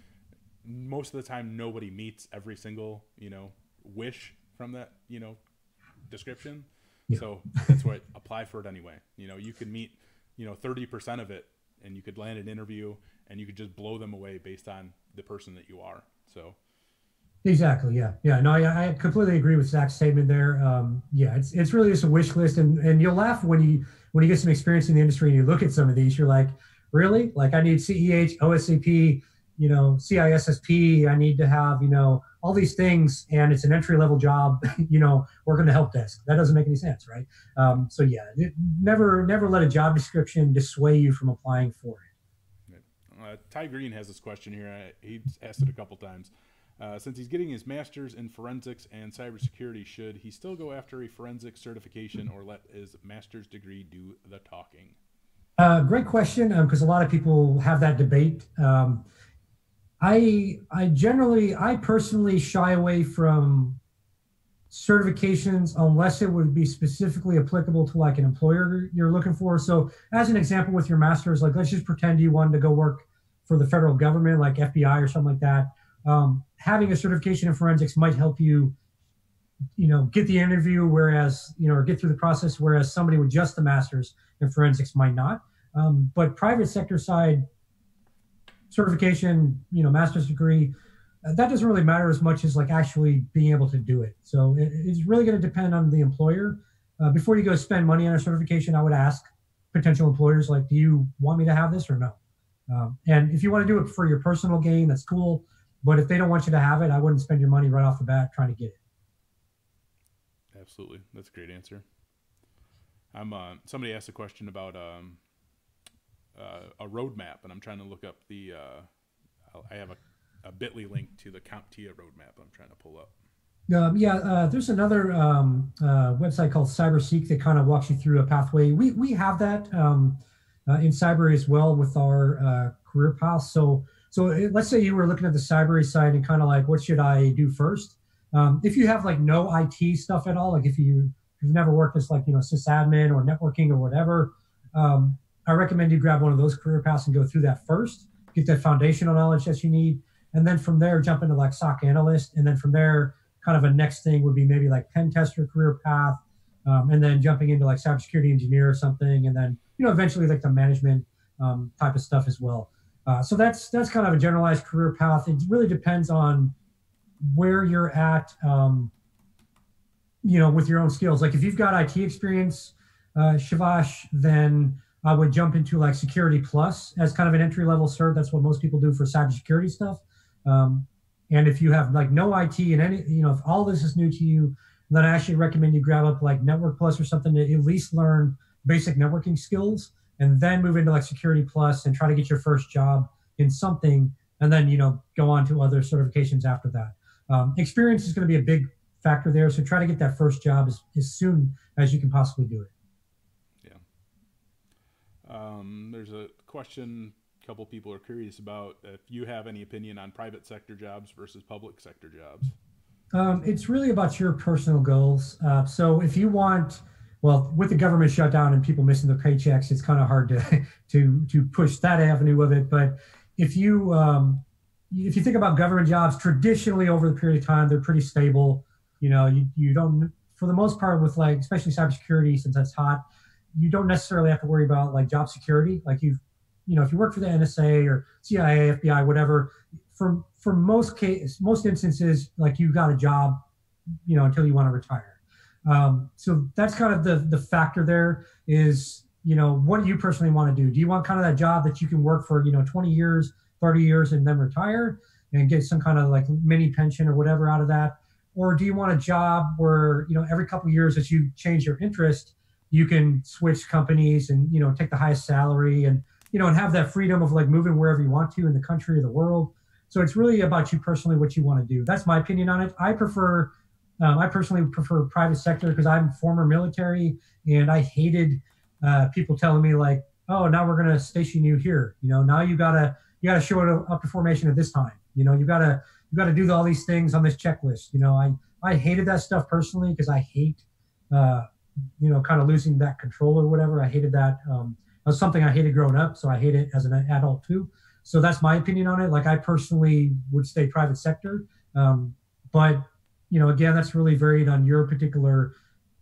Most of the time, nobody meets every single, you know, wish from that, you know, description. Yeah. So that's why apply for it anyway. You know, you can meet, you know, thirty percent of it and you could land an interview and you could just blow them away based on the person that you are. So exactly. Yeah. Yeah. No, I, I completely agree with Zach's statement there. Um, yeah, it's, it's really just a wish list, and, and you'll laugh when you, when you get some experience in the industry and you look at some of these, you're like, really? Like I need C E H, O S C P, you know, C I S S P. I need to have, you know, all these things, and it's an entry-level job, you know, working the help desk. That doesn't make any sense. Right. Um, so yeah, it, never, never let a job description dissuade you from applying for it. Uh, Ty Green has this question here. I, he's asked it a couple times. Uh, since he's getting his master's in forensics and cybersecurity, should he still go after a forensic certification or let his master's degree do the talking? Uh, great question, because um, a lot of people have that debate. Um, I, I generally, I personally shy away from certifications unless it would be specifically applicable to like an employer you're looking for. So as an example with your master's, like let's just pretend you wanted to go work for the federal government, like F B I or something like that, um, having a certification in forensics might help you, you know, get the interview, whereas, you know, or get through the process, whereas somebody with just the master's in forensics might not. Um, but private sector side certification, you know, master's degree, uh, that doesn't really matter as much as like actually being able to do it. So it, it's really going to depend on the employer. Uh, before you go spend money on a certification, I would ask potential employers, like, do you want me to have this or no? Um, and if you want to do it for your personal gain, that's cool. But if they don't want you to have it, I wouldn't spend your money right off the bat trying to get it. Absolutely. That's a great answer. I'm, uh, somebody asked a question about um, uh, a roadmap, and I'm trying to look up the, uh, I have a, a bit dot L Y link to the CompTIA roadmap I'm trying to pull up. Um, yeah, uh, there's another um, uh, website called CyberSeek that kind of walks you through a pathway. We we have that um, uh, in Cybrary as well with our uh, career path. So so it, let's say you were looking at the Cybrary side and kind of like, what should I do first? Um, if you have like no I T stuff at all, like if you you've never worked as like you know sysadmin or networking or whatever, um, I recommend you grab one of those career paths and go through that first, get that foundational knowledge that you need, and then from there jump into like S O C analyst, and then from there, kind of a next thing would be maybe like pen tester career path, um, and then jumping into like cybersecurity engineer or something, and then you know eventually like the management um, type of stuff as well. Uh, so that's that's kind of a generalized career path. It really depends on where you're at, um, you know, with your own skills. Like if you've got I T experience, uh, Shivash, then I would jump into like Security Plus as kind of an entry level cert. That's what most people do for cybersecurity stuff. Um, And if you have like no I T and any, you know, if all this is new to you, then I actually recommend you grab up like Network Plus or something to at least learn basic networking skills, and then move into like Security Plus and try to get your first job in something, and then, you know, go on to other certifications after that. Um, experience is going to be a big factor there. So try to get that first job as, as soon as you can possibly do it. Yeah. Um, there's a question couple people are curious about if you have any opinion on private sector jobs versus public sector jobs. Um, it's really about your personal goals. Uh, so if you want, well, with the government shutdown and people missing their paychecks, it's kind of hard to to to push that avenue of it. But if you um, if you think about government jobs, traditionally over the period of time, they're pretty stable. You know, you you don't, for the most part, with like especially cybersecurity, since that's hot, you don't necessarily have to worry about like job security, like you've. You know, if you work for the N S A or C I A, F B I, whatever, for for most case, most instances, like you've got a job, you know, until you want to retire. Um, so that's kind of the the factor there is, you know, what do you personally want to do? Do you want kind of that job that you can work for, you know, twenty years, thirty years, and then retire and get some kind of like mini pension or whatever out of that? Or do you want a job where, you know, every couple of years as you change your interest, you can switch companies and, you know, take the highest salary and, you know, and have that freedom of like moving wherever you want to in the country or the world. So it's really about you personally, what you want to do. That's my opinion on it. I prefer, um, I personally prefer private sector because I'm former military and I hated uh, people telling me like, oh, now we're going to station you here. You know, now you gotta, you gotta show it up to formation at this time. You know, you gotta, you gotta do all these things on this checklist. You know, I, I hated that stuff personally because I hate, uh, you know, kind of losing that control or whatever. I hated that. Um, was something I hated growing up, so I hate it as an adult too. So that's my opinion on it. Like I personally would stay private sector, um, but you know, again, that's really varied on your particular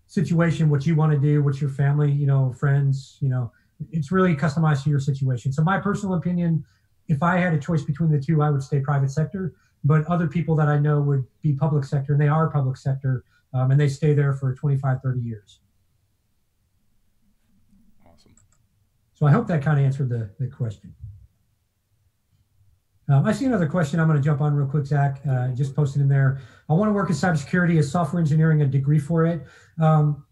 situation, what you want to do, what's your family, you know, friends, you know, it's really customized to your situation. So my personal opinion, if I had a choice between the two, I would stay private sector, but other people that I know would be public sector, and they are public sector, um, and they stay there for twenty-five, thirty years. So I hope that kind of answered the, the question. Um, I see another question I'm going to jump on real quick, Zach, uh, just posted in there. I want to work in cybersecurity. Is software engineering a degree for it? Um,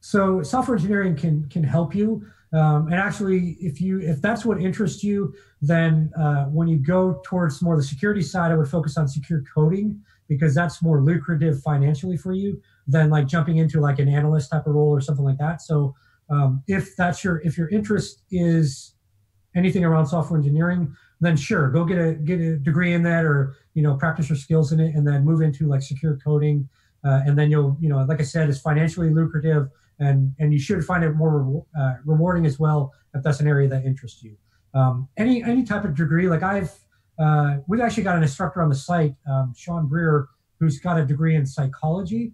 so software engineering can can help you. Um, and actually, if you if that's what interests you, then uh, when you go towards more the security side, I would focus on secure coding because that's more lucrative financially for you than like jumping into like an analyst type of role or something like that. So Um, if that's your, if your interest is anything around software engineering, then sure, go get a, get a degree in that or, you know, practice your skills in it and then move into like secure coding. Uh, and then you'll, you know, like I said, it's financially lucrative and, and you should find it more re uh, rewarding as well if that's an area that interests you. Um, any, any type of degree, like I've Uh, we've actually got an instructor on the site, um, Sean Breer, who's got a degree in psychology,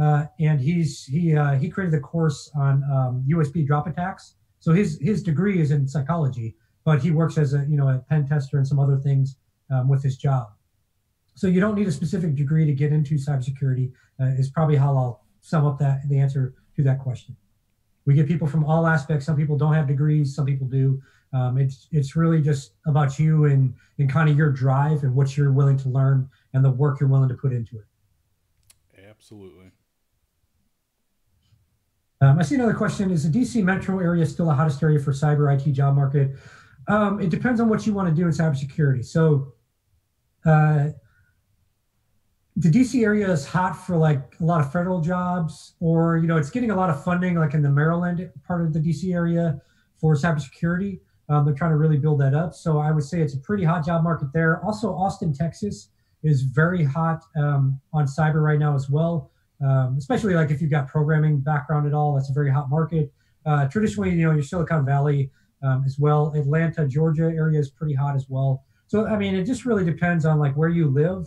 uh, and he's he uh, he created the course on um, U S B drop attacks. So his his degree is in psychology, but he works as a you know a pen tester and some other things um, with his job. So you don't need a specific degree to get into cybersecurity. Uh, is probably how I'll sum up that the answer to that question. We get people from all aspects. Some people don't have degrees, some people do. Um, it's it's really just about you and and kind of your drive and what you're willing to learn and the work you're willing to put into it. Absolutely. Um, I see another question: is the D C metro area still the hottest area for cyber I T job market? Um, it depends on what you want to do in cybersecurity. So, uh, the D C area is hot for like a lot of federal jobs, or you know, it's getting a lot of funding, like in the Maryland part of the D C area for cybersecurity. Um, they're trying to really build that up. So I would say it's a pretty hot job market there. Also, Austin, Texas is very hot um, on cyber right now as well, um, especially like if you've got programming background at all, that's a very hot market. Uh, traditionally, you know, your Silicon Valley um, as well. Atlanta, Georgia area is pretty hot as well. So, I mean, it just really depends on like where you live.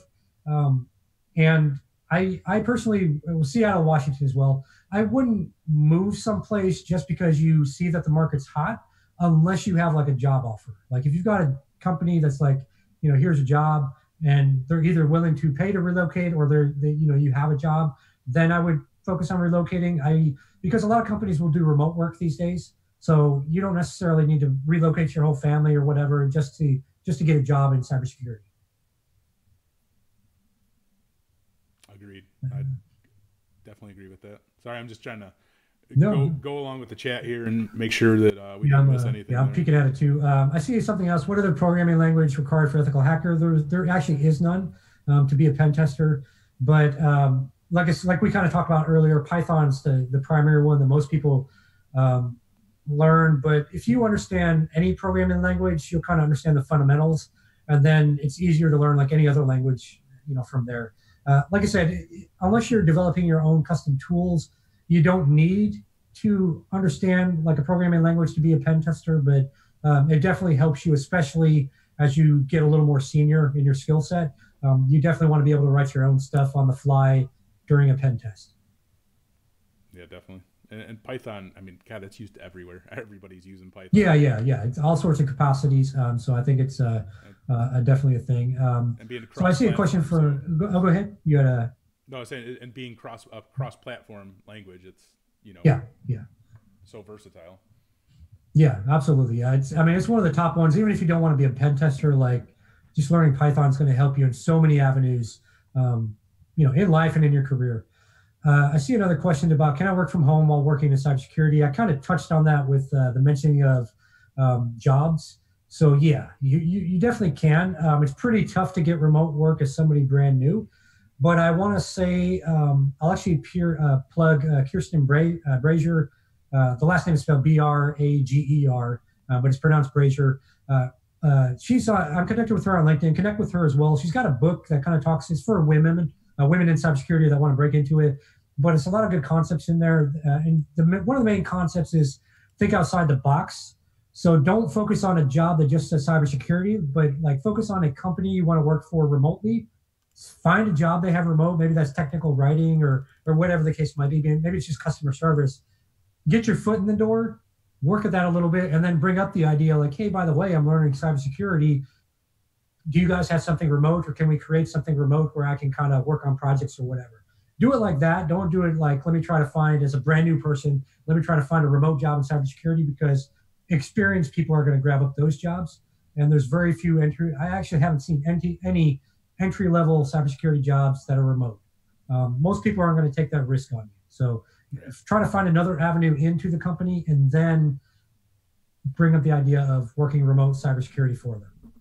Um, and I, I personally, well, Seattle, Washington as well. I wouldn't move someplace just because you see that the market's hot, unless you have like a job offer. Like if you've got a company that's like, you know, here's a job and they're either willing to pay to relocate or they're, they, you know, you have a job, then I would focus on relocating. I, because a lot of companies will do remote work these days. So you don't necessarily need to relocate your whole family or whatever, just to, just to get a job in cybersecurity. Agreed. I definitely agree with that. Sorry, I'm just trying to no. go, go along with the chat here and make sure that uh, we yeah, don't miss uh, anything. Yeah, I'm peeking at it too. Um, I see something else. What other programming language required for ethical hacker? There, there actually is none um, to be a pen tester. But um, like it's, like we kind of talked about earlier, Python's the, the primary one that most people um, learn. But if you understand any programming language, you'll kind of understand the fundamentals. And then it's easier to learn like any other language, you know, from there. Uh, like I said, unless you're developing your own custom tools, you don't need to understand like a programming language to be a pen tester, but um, it definitely helps you, especially as you get a little more senior in your skill set. Um, you definitely want to be able to write your own stuff on the fly during a pen test. Yeah, definitely. And, and Python, I mean, God, it's used everywhere. Everybody's using Python. Yeah, yeah, yeah. It's all sorts of capacities. Um, so I think it's uh, uh, definitely a thing. Um, and being so I see a question for, so. oh, go ahead. You had a. No, I was saying, and being cross uh, cross-platform language, it's, you know. Yeah, yeah. So versatile. Yeah, absolutely. Yeah. It's, I mean, it's one of the top ones. Even if you don't want to be a pen tester, like just learning Python is going to help you in so many avenues, um, you know, in life and in your career. Uh, I see another question about, can I work from home while working in cybersecurity? I kind of touched on that with uh, the mentioning of um, jobs. So yeah, you, you, you definitely can. Um, it's pretty tough to get remote work as somebody brand new. But I want to say, um, I'll actually peer, uh, plug uh, Kirsten Bra uh, Brazier. Uh, the last name is spelled B R A G E R, uh, but it's pronounced Brazier. Uh, uh, she's, uh, I'm connected with her on LinkedIn. Connect with her as well. She's got a book that kind of talks, it's for women, uh, women in cybersecurity that want to break into it. But it's a lot of good concepts in there. Uh, and the, one of the main concepts is think outside the box. So don't focus on a job that just says cybersecurity, but like focus on a company you want to work for remotely. Find a job they have remote, maybe that's technical writing or or whatever the case might be. Maybe it's just customer service. Get your foot in the door, work at that a little bit, and then bring up the idea like, hey, by the way, I'm learning cybersecurity. Do you guys have something remote, or can we create something remote where I can kind of work on projects or whatever? Do it like that. Don't do it like, let me try to find, as a brand new person, let me try to find a remote job in cybersecurity, because experienced people are going to grab up those jobs. And there's very few entry. I actually haven't seen any, any entry-level cybersecurity jobs that are remote. Um, most people aren't going to take that risk on you. So try to find another avenue into the company and then bring up the idea of working remote cybersecurity for them.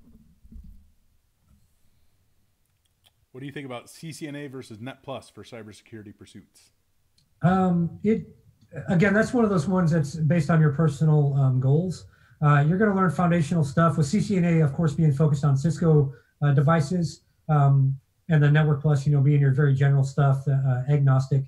What do you think about C C N A versus Net Plus for cybersecurity pursuits? Um, it, again, that's one of those ones that's based on your personal um, goals. Uh, you're going to learn foundational stuff, with C C N A, of course, being focused on Cisco uh, devices. Um, and the Network Plus, you know, being your very general stuff, uh, agnostic.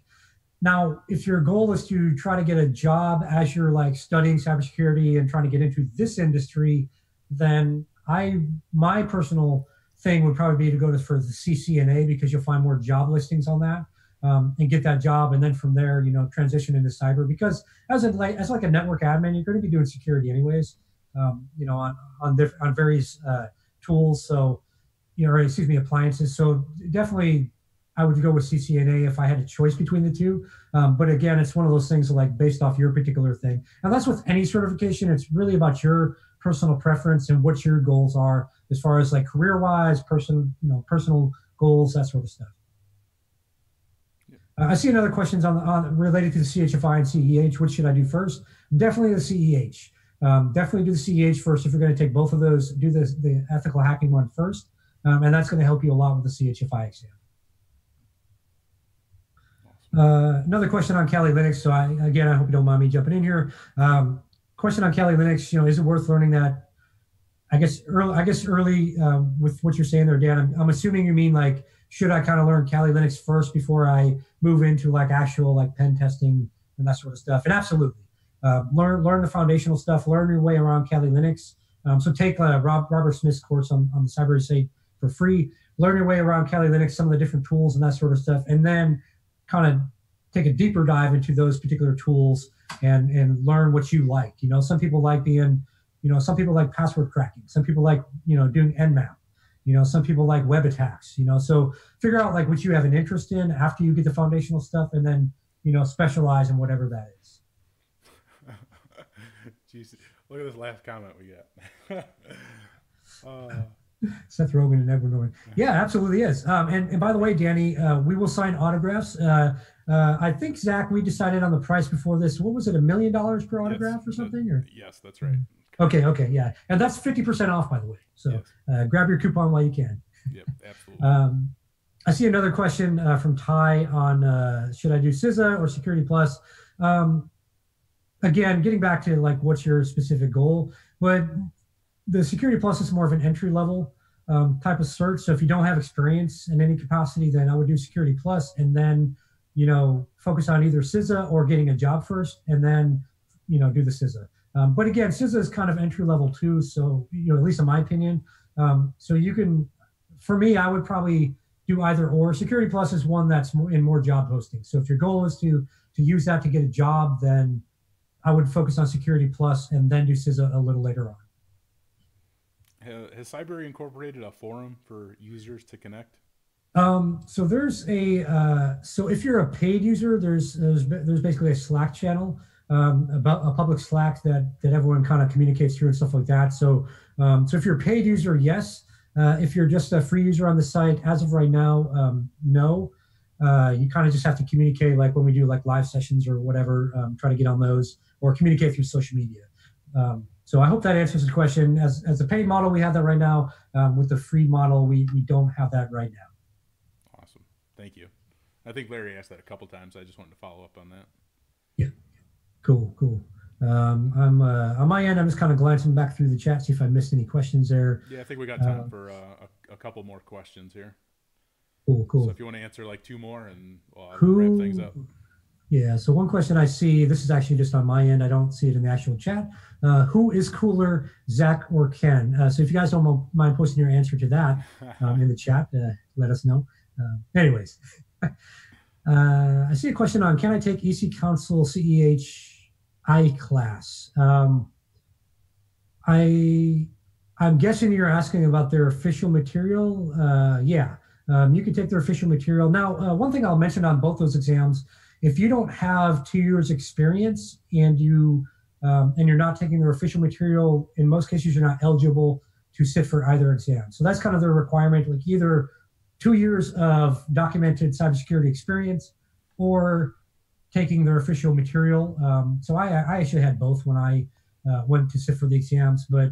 Now, if your goal is to try to get a job as you're like studying cybersecurity and trying to get into this industry, then I, my personal thing would probably be to go to for the C C N A, because you'll find more job listings on that, um, and get that job. And then from there, you know, transition into cyber, because as a, like, as like a network admin, you're going to be doing security anyways, um, you know, on, on, diff on various uh, tools. So, you know, or excuse me, appliances. So definitely I would go with C C N A if I had a choice between the two. Um, but again, it's one of those things like based off your particular thing. And that's with any certification. It's really about your personal preference and what your goals are as far as like career-wise, person, you know, personal goals, that sort of stuff. Yeah. Uh, I see another questions on, on related to the C H F I and C E H. What should I do first? Definitely the C E H. Um, definitely do the C E H first if you're going to take both of those. Do the the ethical hacking one first, um, and that's going to help you a lot with the C H F I exam. Uh, another question on Kali Linux. So I, again, I hope you don't mind me jumping in here. Um, question on Kali Linux, you know, is it worth learning that? I guess early, I guess early uh, with what you're saying there, Dan, I'm, I'm assuming you mean like, should I kind of learn Kali Linux first before I move into like actual like pen testing and that sort of stuff? And absolutely. Uh, learn, learn the foundational stuff, learn your way around Kali Linux. Um, so take uh, Rob, Robert Smith's course on, on the Cybrary site for free. Learn your way around Kali Linux, some of the different tools and that sort of stuff. And then kind of take a deeper dive into those particular tools and, and learn what you like. You know, some people like being, you know, some people like password cracking. Some people like, you know, doing N map. You know, some people like web attacks, you know. So figure out like what you have an interest in after you get the foundational stuff, and then, you know, specialize in whatever that is. Jeez, look at this last comment we got. uh. Seth Rogen and Edward Norton. Yeah, absolutely is. Um, and, and by the way, Danny, uh, we will sign autographs. Uh, uh, I think, Zach, we decided on the price before this. What was it, a million dollars per autograph yes, or something? Or? Yes, that's right. Okay, okay, yeah. And that's fifty percent off, by the way. So yes. uh, grab your coupon while you can. Yep, absolutely. um, I see another question uh, from Ty on uh, should I do C I S A or Security Plus? Um, again, getting back to like what's your specific goal, but the Security Plus is more of an entry level um, type of search. So if you don't have experience in any capacity, then I would do Security Plus and then, you know, focus on either C I S A or getting a job first and then, you know, do the C I S A. Um, but again, C I S A is kind of entry level too. So, you know, at least in my opinion, um, so you can, for me, I would probably do either or. Security Plus is one that's more in more job hosting. So if your goal is to, to use that to get a job, then I would focus on Security Plus and then do C I S A a little later on. Has Cybrary incorporated a forum for users to connect? Um, so there's a, uh, so if you're a paid user, there's, there's, there's basically a Slack channel, um, about a public Slack that, that everyone kind of communicates through and stuff like that. So, um, so if you're a paid user, yes. Uh, if you're just a free user on the site, as of right now, um, no. Uh, you kind of just have to communicate, like when we do like live sessions or whatever, um, try to get on those or communicate through social media. Um, So I hope that answers the question. As, as a paid model, we have that right now. Um, with the free model, we, we don't have that right now. Awesome. Thank you. I think Larry asked that a couple times. I just wanted to follow up on that. Yeah. Cool, cool. Um, I'm, uh, on my end, I'm just kind of glancing back through the chat, see if I missed any questions there. Yeah, I think we got time um, for uh, a, a couple more questions here. Cool, cool. So if you want to answer like two more and we'll wrap things up. Yeah, so one question I see, this is actually just on my end, I don't see it in the actual chat. Uh, who is cooler, Zach or Ken? Uh, so if you guys don't mind posting your answer to that um, in the chat, uh, let us know. Uh, anyways, uh, I see a question on, can I take E C Council C E H I class? Um, I, I'm guessing you're asking about their official material. Uh, yeah, um, you can take their official material. Now, uh, one thing I'll mention on both those exams, if you don't have two years experience and, you, um, and you're not taking their official material, in most cases, you're not eligible to sit for either exam. So that's kind of their requirement, like either two years of documented cybersecurity experience or taking their official material. Um, so I, I actually had both when I uh, went to sit for the exams, but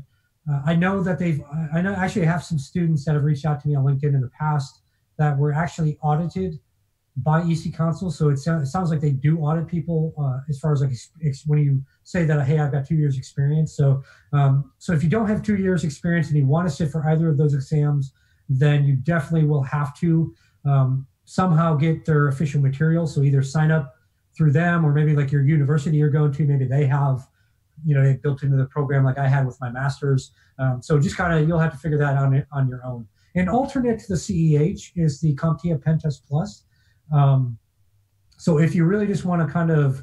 uh, I know that they've, I know actually have some students that have reached out to me on LinkedIn in the past that were actually audited by E C Council. So it, sound, it sounds like they do audit people uh, as far as like ex when you say that, hey, I've got two years experience. So um, so if you don't have two years experience and you want to sit for either of those exams, then you definitely will have to um, somehow get their official material. So either sign up through them or maybe like your university you're going to, maybe they have, you know, they built into the program like I had with my master's. Um, so just kind of, you'll have to figure that out on, on your own. An alternate to the C E H is the CompTIA PenTest Plus. Um, so if you really just want to kind of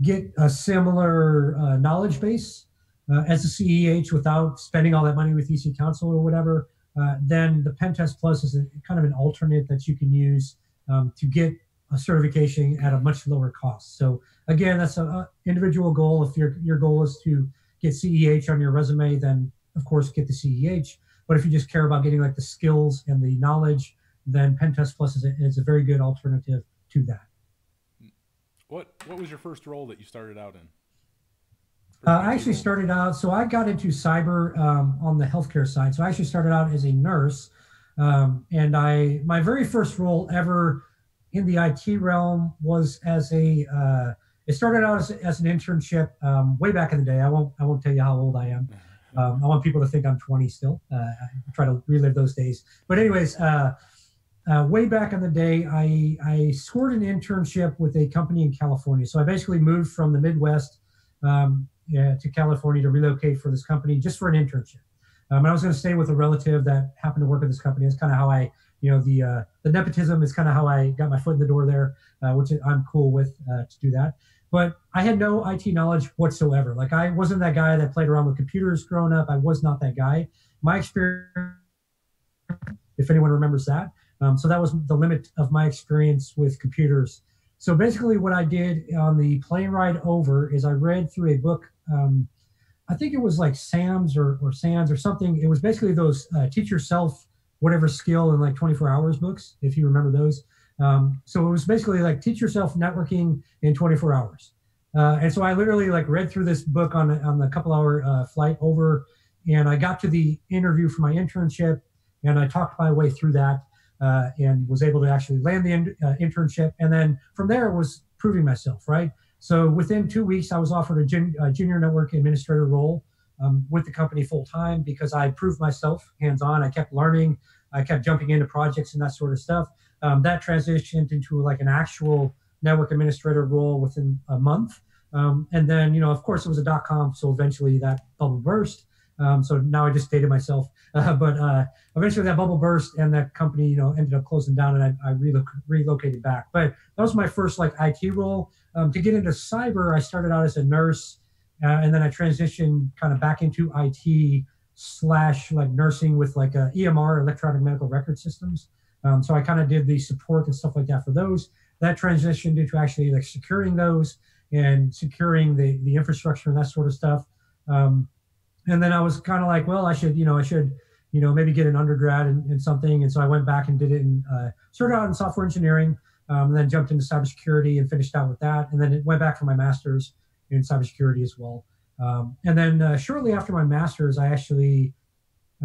get a similar uh, knowledge base uh, as the C E H without spending all that money with E C Council or whatever, uh, then the PenTest Plus is a, kind of an alternate that you can use um, to get a certification at a much lower cost. So again, that's an individual goal. If your, your goal is to get C E H on your resume, then of course get the C E H. But if you just care about getting like the skills and the knowledge, then PenTest Plus is a, is a very good alternative to that. What what was your first role that you started out in? Uh, I actually started out, so I got into cyber um, on the healthcare side. So I actually started out as a nurse, um, and I my very first role ever in the I T realm was as a, uh, it started out as, as an internship um, way back in the day. I won't I won't tell you how old I am. Um, I want people to think I'm twenty still. Uh, I try to relive those days. But anyways, uh, uh, way back in the day, I, I scored an internship with a company in California. So I basically moved from the Midwest um, yeah, to California to relocate for this company just for an internship. Um, and I was going to stay with a relative that happened to work at this company. That's kind of how I, you know, the uh, the nepotism is kind of how I got my foot in the door there, uh, which I'm cool with uh, to do that. But I had no I T knowledge whatsoever. Like I wasn't that guy that played around with computers growing up. I was not that guy. My experience, if anyone remembers that, um, so that was the limit of my experience with computers. So basically what I did on the plane ride over is I read through a book. Um, I think it was like Sam's or, or Sans or something. It was basically those uh, teach yourself whatever skill in like twenty-four hours books, if you remember those. Um, so it was basically like teach yourself networking in twenty-four hours. Uh, and so I literally like read through this book on, on the couple hour uh, flight over, and I got to the interview for my internship, and I talked my way through that uh, and was able to actually land the in, uh, internship. And then from there it was proving myself, right? So within two weeks, I was offered a, jun a junior network administrator role um, with the company full time because I proved myself hands-on. I kept learning. I kept jumping into projects and that sort of stuff. Um, that transitioned into like an actual network administrator role within a month. Um, and then, you know, of course it was a dot-com, so eventually that bubble burst. Um, so now I just dated myself, uh, but uh, eventually that bubble burst and that company, you know, ended up closing down, and I, I reloc relocated back. But that was my first like I T role. Um, to get into cyber, I started out as a nurse, uh, and then I transitioned kind of back into I T slash like nursing with like a E M R, electronic medical record systems. Um, so I kind of did the support and stuff like that for those. That transitioned into actually like securing those and securing the, the infrastructure and that sort of stuff. Um, and then I was kind of like, well, I should, you know, I should, you know, maybe get an undergrad in, in something. And so I went back and did it in, uh, started out in software engineering, um, and then jumped into cybersecurity and finished out with that. And then it went back for my master's in cybersecurity as well. Um, and then uh, shortly after my master's, I actually,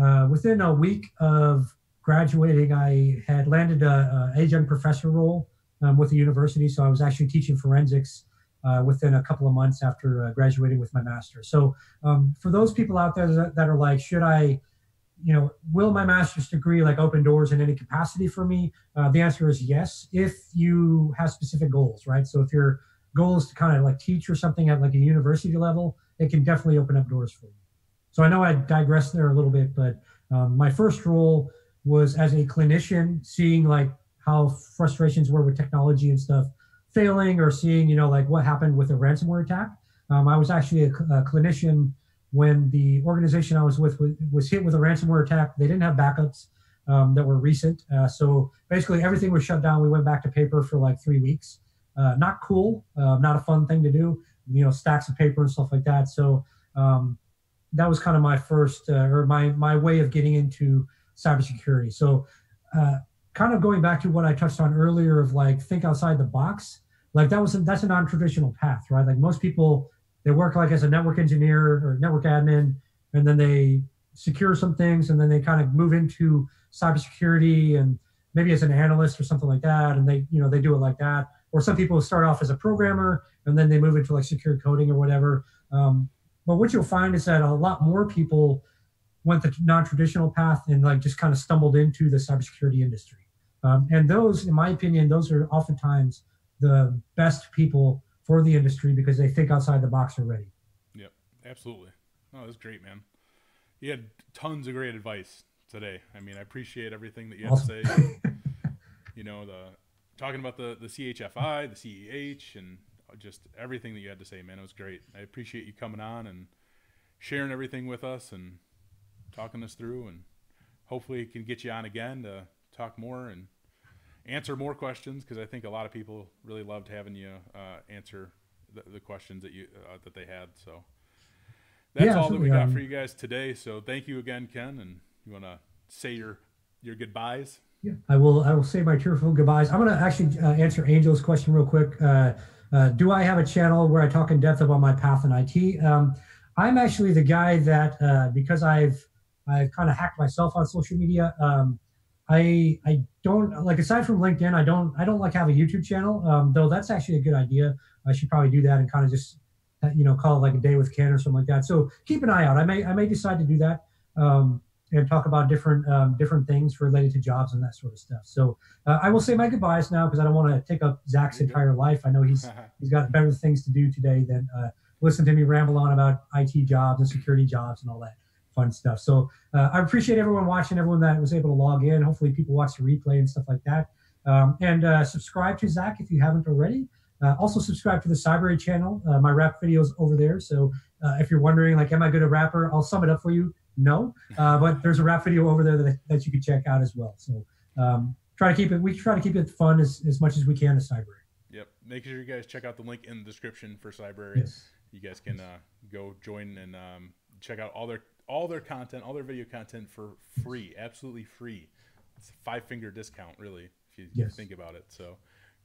uh, within a week of graduating, I had landed a, a adjunct professor role um, with the university. So I was actually teaching forensics uh, within a couple of months after uh, graduating with my master's. So um, for those people out there that, that are like, should I, you know, will my master's degree like open doors in any capacity for me? Uh, the answer is yes, if you have specific goals, right? So if your goal is to kind of like teach or something at like a university level, it can definitely open up doors for you. So I know I digressed there a little bit, but um, my first role was as a clinician, seeing like how frustrations were with technology and stuff failing, or seeing, you know, like what happened with a ransomware attack. Um, I was actually a, a clinician when the organization I was with was hit with a ransomware attack. They didn't have backups um, that were recent. Uh, so basically everything was shut down. We went back to paper for like three weeks. Uh, not cool, uh, not a fun thing to do, you know, stacks of paper and stuff like that. So um, that was kind of my first, uh, or my, my way of getting into cybersecurity. So uh, kind of going back to what I touched on earlier of like, think outside the box, like that was, a, that's a non-traditional path, right? Like most people, they work like as a network engineer or network admin, and then they secure some things, and then they kind of move into cybersecurity and maybe as an analyst or something like that. And they, you know, they do it like that. Or some people start off as a programmer and then they move into like secure coding or whatever. Um, but what you'll find is that a lot more people went the non-traditional path and like just kind of stumbled into the cybersecurity industry. Um, and those, in my opinion, those are oftentimes the best people for the industry because they think outside the box already. Yep, absolutely. Oh, that's great, man. You had tons of great advice today. I mean, I appreciate everything that you have to say. You know, the talking about the the C H F I, the C E H, and just everything that you had to say, man. It was great. I appreciate you coming on and sharing everything with us and talking us through, and hopefully can get you on again to talk more and answer more questions, because I think a lot of people really loved having you uh, answer the, the questions that you uh, that they had. So that's yeah, all that we got um, for you guys today. So thank you again, Ken, and you want to say your your goodbyes? Yeah, I will. I will say my cheerful goodbyes. I'm going to actually uh, answer Angel's question real quick. Uh, uh, do I have a channel where I talk in depth about my path in I T? Um, I'm actually the guy that uh, because I've I've kind of hacked myself on social media. Um, I I don't like, aside from LinkedIn, I don't I don't like have a YouTube channel, um, though that's actually a good idea. I should probably do that and kind of just, you know, call it like a day with Ken or something like that. So keep an eye out. I may I may decide to do that um, and talk about different um, different things related to jobs and that sort of stuff. So uh, I will say my goodbyes now, because I don't want to take up Zach's entire life. I know he's he's got better things to do today than uh, listen to me ramble on about I T jobs and security jobs and all that fun stuff. So uh, I appreciate everyone watching, everyone that was able to log in. Hopefully people watch the replay and stuff like that. Um, and uh, subscribe to Zach if you haven't already. Uh, also subscribe to the Cybrary channel. Uh, my rap video's over there. So uh, if you're wondering, like, am I good at rapper? I'll sum it up for you. No, uh, but there's a rap video over there that, that you can check out as well. So um, try to keep it, we try to keep it fun as, as much as we can at Cybrary. Yep. Make sure you guys check out the link in the description for Cybrary. Yes. You guys can uh, go join and um, check out all their all their content, all their video content for free, absolutely free. It's a five finger discount, really, if you yes. think about it. So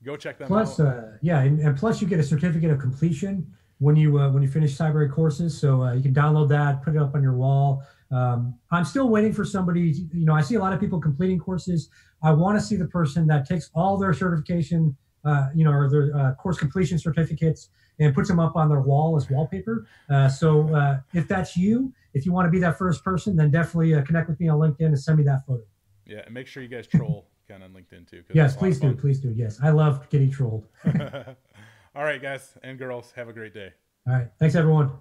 go check them plus, out. Plus, uh, yeah, and, and plus you get a certificate of completion when you uh, when you finish Cybrary courses. So uh, you can download that, put it up on your wall. Um, I'm still waiting for somebody. You know, I see a lot of people completing courses. I want to see the person that takes all their certification, uh, you know, or their uh, course completion certificates, and puts them up on their wall as wallpaper. Uh, so uh, if that's you, if you want to be that first person, then definitely uh, connect with me on LinkedIn and send me that photo. Yeah, and make sure you guys troll Ken on LinkedIn too. Yes, please do, please do. Yes, I love getting trolled. All right, guys and girls, have a great day. All right, thanks everyone.